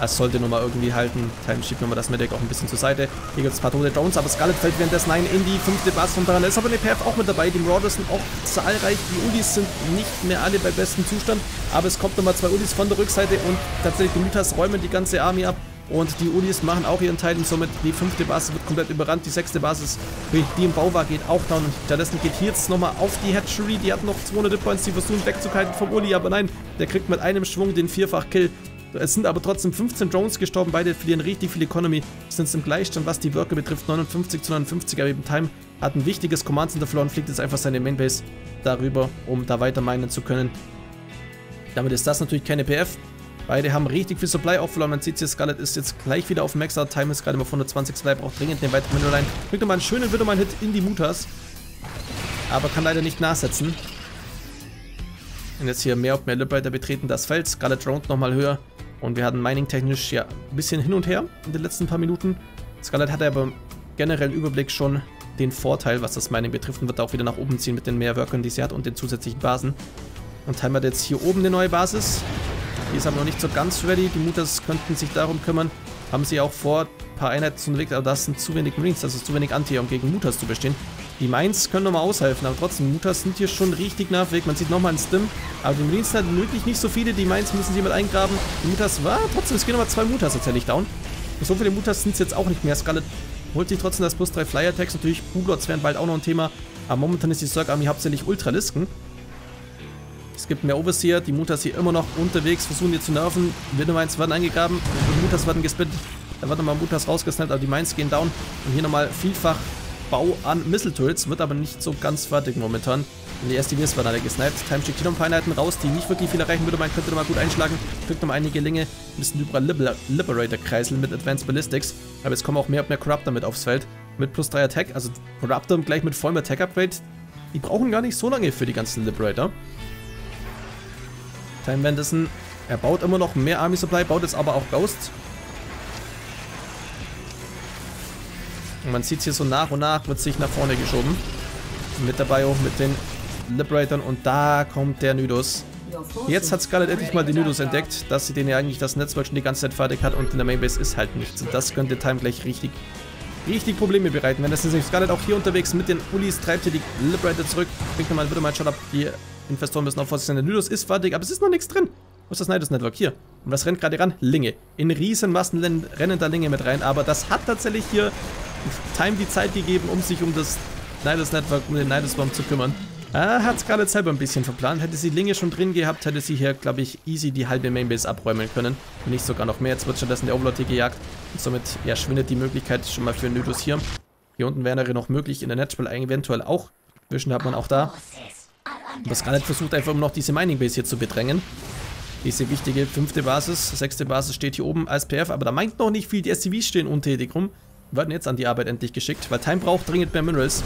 Das sollte nochmal irgendwie halten. Time schiebt nochmal das Medic auch ein bisschen zur Seite. Hier gibt es ein paar tote Drones, aber Scarlett fällt währenddessen ein in die 5. Basis von Baran. Da ist aber eine PF auch mit dabei. Die Marauders sind auch zahlreich. Die Ulis sind nicht mehr alle bei bestem Zustand. Aber es kommt nochmal 2 Ulis von der Rückseite und tatsächlich die Mutas räumen die ganze Army ab. Und die Ulis machen auch ihren Teil und somit die 5. Basis wird komplett überrannt. Die 6. Basis, die im Bau war, geht auch down. Und stattdessen geht hier jetzt nochmal auf die Hatchery. Die hat noch 200 Hitpoints, die versuchen wegzukalten vom Uli. Aber nein, der kriegt mit einem Schwung den 4-fach Kill. Es sind aber trotzdem 15 Drones gestorben, beide verlieren richtig viel Economy. Wir sind im Gleichstand, was die Worker betrifft, 59:59, aber eben Time hat ein wichtiges Command Center verloren, fliegt jetzt einfach seine Mainbase darüber, um da weiter minen zu können. Damit ist das natürlich keine PF. Beide haben richtig viel Supply auch verloren. Man sieht hier, Scarlett ist jetzt gleich wieder auf Max-Out. Time ist gerade mal 120 Supply, braucht dringend eine weitere Window-Line. Kriegt nochmal einen schönen Widowmine-Hit in die Mutas, aber kann leider nicht nachsetzen. Und jetzt hier mehr und mehr Liberator betreten das Feld. Scarlett round nochmal höher. Und wir hatten mining-technisch ja ein bisschen hin und her in den letzten paar Minuten. Scarlett hatte aber generell im Überblick schon den Vorteil, was das Mining betrifft. Und wird auch wieder nach oben ziehen mit den mehr Workern, die sie hat und den zusätzlichen Basen. Und Time hat jetzt hier oben eine neue Basis. Die ist aber noch nicht so ganz ready. Die Mutas könnten sich darum kümmern. Haben sie auch vor, ein paar Einheiten zu unterwegs. Aber das sind zu wenig Marines, das ist zu wenig Anti, um gegen Mutas zu bestehen. Die Mines können nochmal aushelfen, aber trotzdem, Mutas sind hier schon richtig nah weg. Man sieht nochmal einen Stim, aber die Marines sind halt wirklich nicht so viele. Die Mines müssen sie mit eingraben. Die Mutas war trotzdem, es gehen nochmal 2 Mutas tatsächlich down. Und so viele Mutas sind es jetzt auch nicht mehr. Scarlett holt sich trotzdem das plus 3 Flyer-Tags. Natürlich, Buglords wären bald auch noch ein Thema, aber momentan ist die Zerg Army hauptsächlich Ultralisken. Es gibt mehr Overseer, die Mutas hier immer noch unterwegs, versuchen hier zu nerven. Widowmines werden eingegraben, die Mutas werden gespittet. Da wird nochmal Mutas rausgesnappt, aber die Mines gehen down. Und hier nochmal vielfach Bau an Missile-Turrets, wird aber nicht so ganz fertig momentan. Und die SDWs waren alle gesniped. Time schickt hier noch ein paar Einheiten raus, die nicht wirklich viel erreichen würde. Man könnte nochmal gut einschlagen. Kriegt nochmal einige Linge. Ein bisschen über Liberator-Kreisel mit Advanced Ballistics. Aber jetzt kommen auch mehr und mehr Corruptor mit aufs Feld. Mit plus 3 Attack, also Corruptor gleich mit vollem Attack-Upgrade. Die brauchen gar nicht so lange für die ganzen Liberator. Time Vendeson, er baut immer noch mehr Army Supply, baut jetzt aber auch Ghosts. Und man sieht es hier so nach und nach, wird sich nach vorne geschoben. Mit der Bio, mit den Liberatoren und da kommt der Nidus. Jetzt hat Scarlett endlich mal den Nidus entdeckt, dass sie den ja eigentlich das Netzwerk schon die ganze Zeit fertig hat und in der Mainbase ist halt nichts. Und das könnte Time gleich richtig Probleme bereiten. Wenn das nicht Scarlett auch hier unterwegs mit den Ulis treibt hier die Liberator zurück. Bringt nochmal wieder mal einen Shot ab. Die Investoren müssen auch vorsichtig sein. Der Nidus ist fertig, aber es ist noch nichts drin. Wo ist das Nidus Network? Hier. Und was rennt gerade ran? Linge. In riesen Massen rennen da Linge mit rein, aber das hat tatsächlich hier Time die Zeit gegeben, um sich um das Nidus Network, um den Nidus Bomb zu kümmern. Hat Scarlett selber ein bisschen verplant. Hätte sie Linge schon drin gehabt, hätte sie hier, glaube ich, easy die halbe Mainbase abräumen können. Und nicht sogar noch mehr. Jetzt wird stattdessen der Overlord hier gejagt. Und somit, ja, schwindet die Möglichkeit schon mal für Nidus hier. Hier unten wäre noch möglich, in der Netzspiel eventuell auch. Wischen hat man auch da. Aber Scarlett versucht einfach, um noch diese Mining Base hier zu bedrängen. Diese wichtige 5. Basis, 6. Basis steht hier oben als PF, aber da meint noch nicht viel. Die SCVs stehen untätig rum. Wir werden jetzt an die Arbeit endlich geschickt, weil Time braucht dringend mehr Minerals.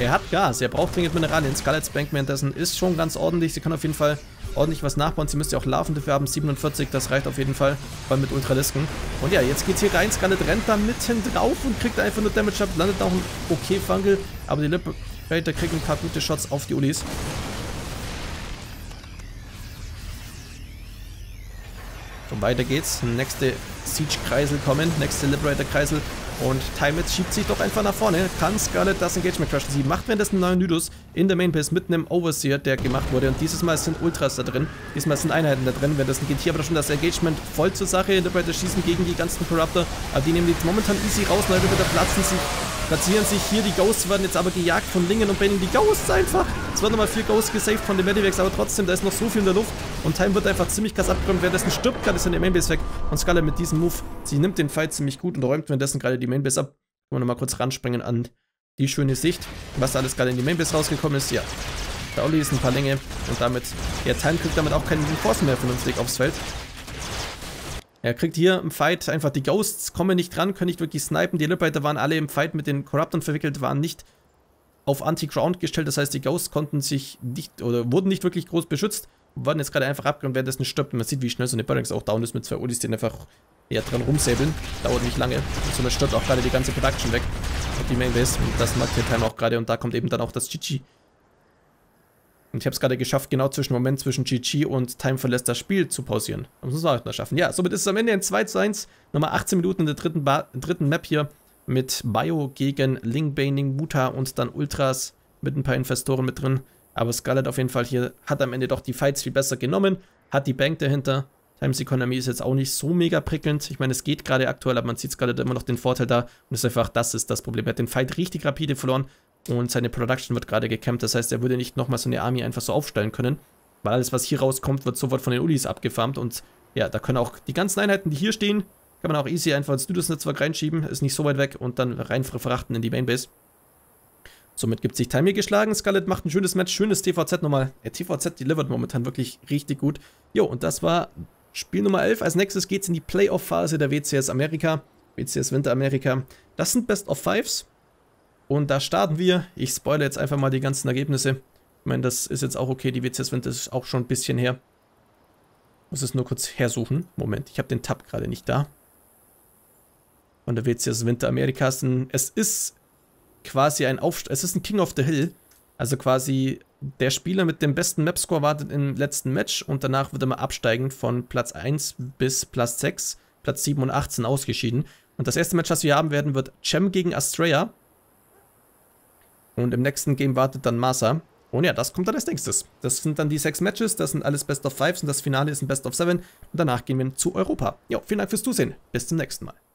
Er hat Gas, er braucht dringend Mineralien. Scarlett's Bank währenddessen ist schon ganz ordentlich. Sie kann auf jeden Fall ordentlich was nachbauen. Sie müsste auch Larven dafür haben. 47, das reicht auf jeden Fall. Vor allem mit Ultralisken. Und ja, jetzt geht's hier rein. Scarlett rennt da mitten drauf und kriegt einfach nur Damage ab. Landet auch ein okay Fungal. Aber die Liberator kriegt ein paar gute Shots auf die Ulis. Und weiter geht's. Nächste Siege-Kreisel kommen. Nächste Liberator-Kreisel. Und Time jetzt schiebt sich doch einfach nach vorne. Kann Scarlett das Engagement crashen? Sie macht währenddessen einen neuen Nidus in der Mainbase mit einem Overseer, der gemacht wurde. Und dieses Mal sind Ultras da drin. Diesmal sind Einheiten da drin. Währenddessen geht hier aber schon das Engagement voll zur Sache. Liberator schießen gegen die ganzen Corruptor. Aber die nehmen die momentan easy raus. Leute, wieder platzieren sich hier. Die Ghosts werden jetzt aber gejagt von Lingen und Benning. Die Ghosts einfach. Es werden nochmal 4 Ghosts gesaved von den Medivacs. Aber trotzdem, da ist noch so viel in der Luft. Und Time wird einfach ziemlich krass abgeräumt. Währenddessen stirbt gerade in der Mainbase weg. Und Scarlett mit diesem Move, sie nimmt den Fight ziemlich gut und räumt währenddessen gerade die Mainbase ab. Können wir nochmal kurz ranspringen an die schöne Sicht, was da alles gerade in die Mainbase rausgekommen ist. Ja, da Oli ist ein paar Länge und damit, ja, Time kriegt damit auch keinen Force mehr vernünftig aufs Feld. Er kriegt hier im Fight einfach, die Ghosts kommen nicht ran, können nicht wirklich snipen. Die Liberator waren alle im Fight mit den Corruptern verwickelt, waren nicht auf Anti-Ground gestellt. Das heißt, die Ghosts konnten sich nicht, oder wurden nicht wirklich groß beschützt. Wurden jetzt gerade einfach abgeräumt, währenddessen stirbt. Und man sieht, wie schnell so eine Barracks auch down ist mit 2 Ulis, die einfach eher dran rumsäbeln. Dauert nicht lange. Und somit stirbt auch gerade die ganze Production weg. Und die Mainbase. Und das macht hier Time auch gerade. Und da kommt eben dann auch das GG. Und ich habe es gerade geschafft, genau zwischen GG und Time verlässt das Spiel zu pausieren. Das muss man auch noch schaffen. Ja, somit ist es am Ende ein 2:1. Nochmal 18 Minuten in der dritten Map hier. Mit Bio gegen Lingbaning, Muta und dann Ultras. Mit ein paar Investoren mit drin. Aber Scarlett auf jeden Fall hier hat am Ende doch die Fights viel besser genommen, hat die Bank dahinter. Times Economy ist jetzt auch nicht so mega prickelnd. Ich meine, es geht gerade aktuell, aber man sieht Scarlett immer noch den Vorteil da. Und ist einfach, das ist das Problem. Er hat den Fight richtig rapide verloren und seine Production wird gerade gecampt. Das heißt, er würde nicht nochmal so eine Army einfach so aufstellen können. Weil alles, was hier rauskommt, wird sofort von den Ulis abgefarmt. Und ja, da können auch die ganzen Einheiten, die hier stehen, kann man auch easy einfach ins Nidus-Netzwerk reinschieben. Ist nicht so weit weg und dann rein verfrachten in die Mainbase. Somit gibt sich Time hier geschlagen. Scarlett macht ein schönes Match, schönes TVZ nochmal. TVZ delivered momentan wirklich richtig gut. Jo, und das war Spiel Nummer 11. Als nächstes geht's in die Playoff-Phase der WCS Amerika. WCS Winter Amerika. Das sind Best of Fives. Und da starten wir. Ich spoilere jetzt einfach mal die ganzen Ergebnisse. Ich meine, das ist jetzt auch okay. Die WCS Winter ist auch schon ein bisschen her. Muss es nur kurz hersuchen. Moment, ich habe den Tab gerade nicht da. Von der WCS Winter Amerika ist ein... Es ist... quasi ein Es ist ein King of the Hill. Also quasi der Spieler mit dem besten Mapscore wartet im letzten Match und danach wird er mal absteigend von Platz 1 bis Platz 6, Platz 7 und 18 ausgeschieden. Und das erste Match, was wir haben werden, wird Cem gegen Astraea. Und im nächsten Game wartet dann Massa. Und ja, das kommt dann als nächstes. Das sind dann die 6 Matches, das sind alles Best of 5s und das Finale ist ein Best of 7. Und danach gehen wir zu Europa. Ja, vielen Dank fürs Zusehen. Bis zum nächsten Mal.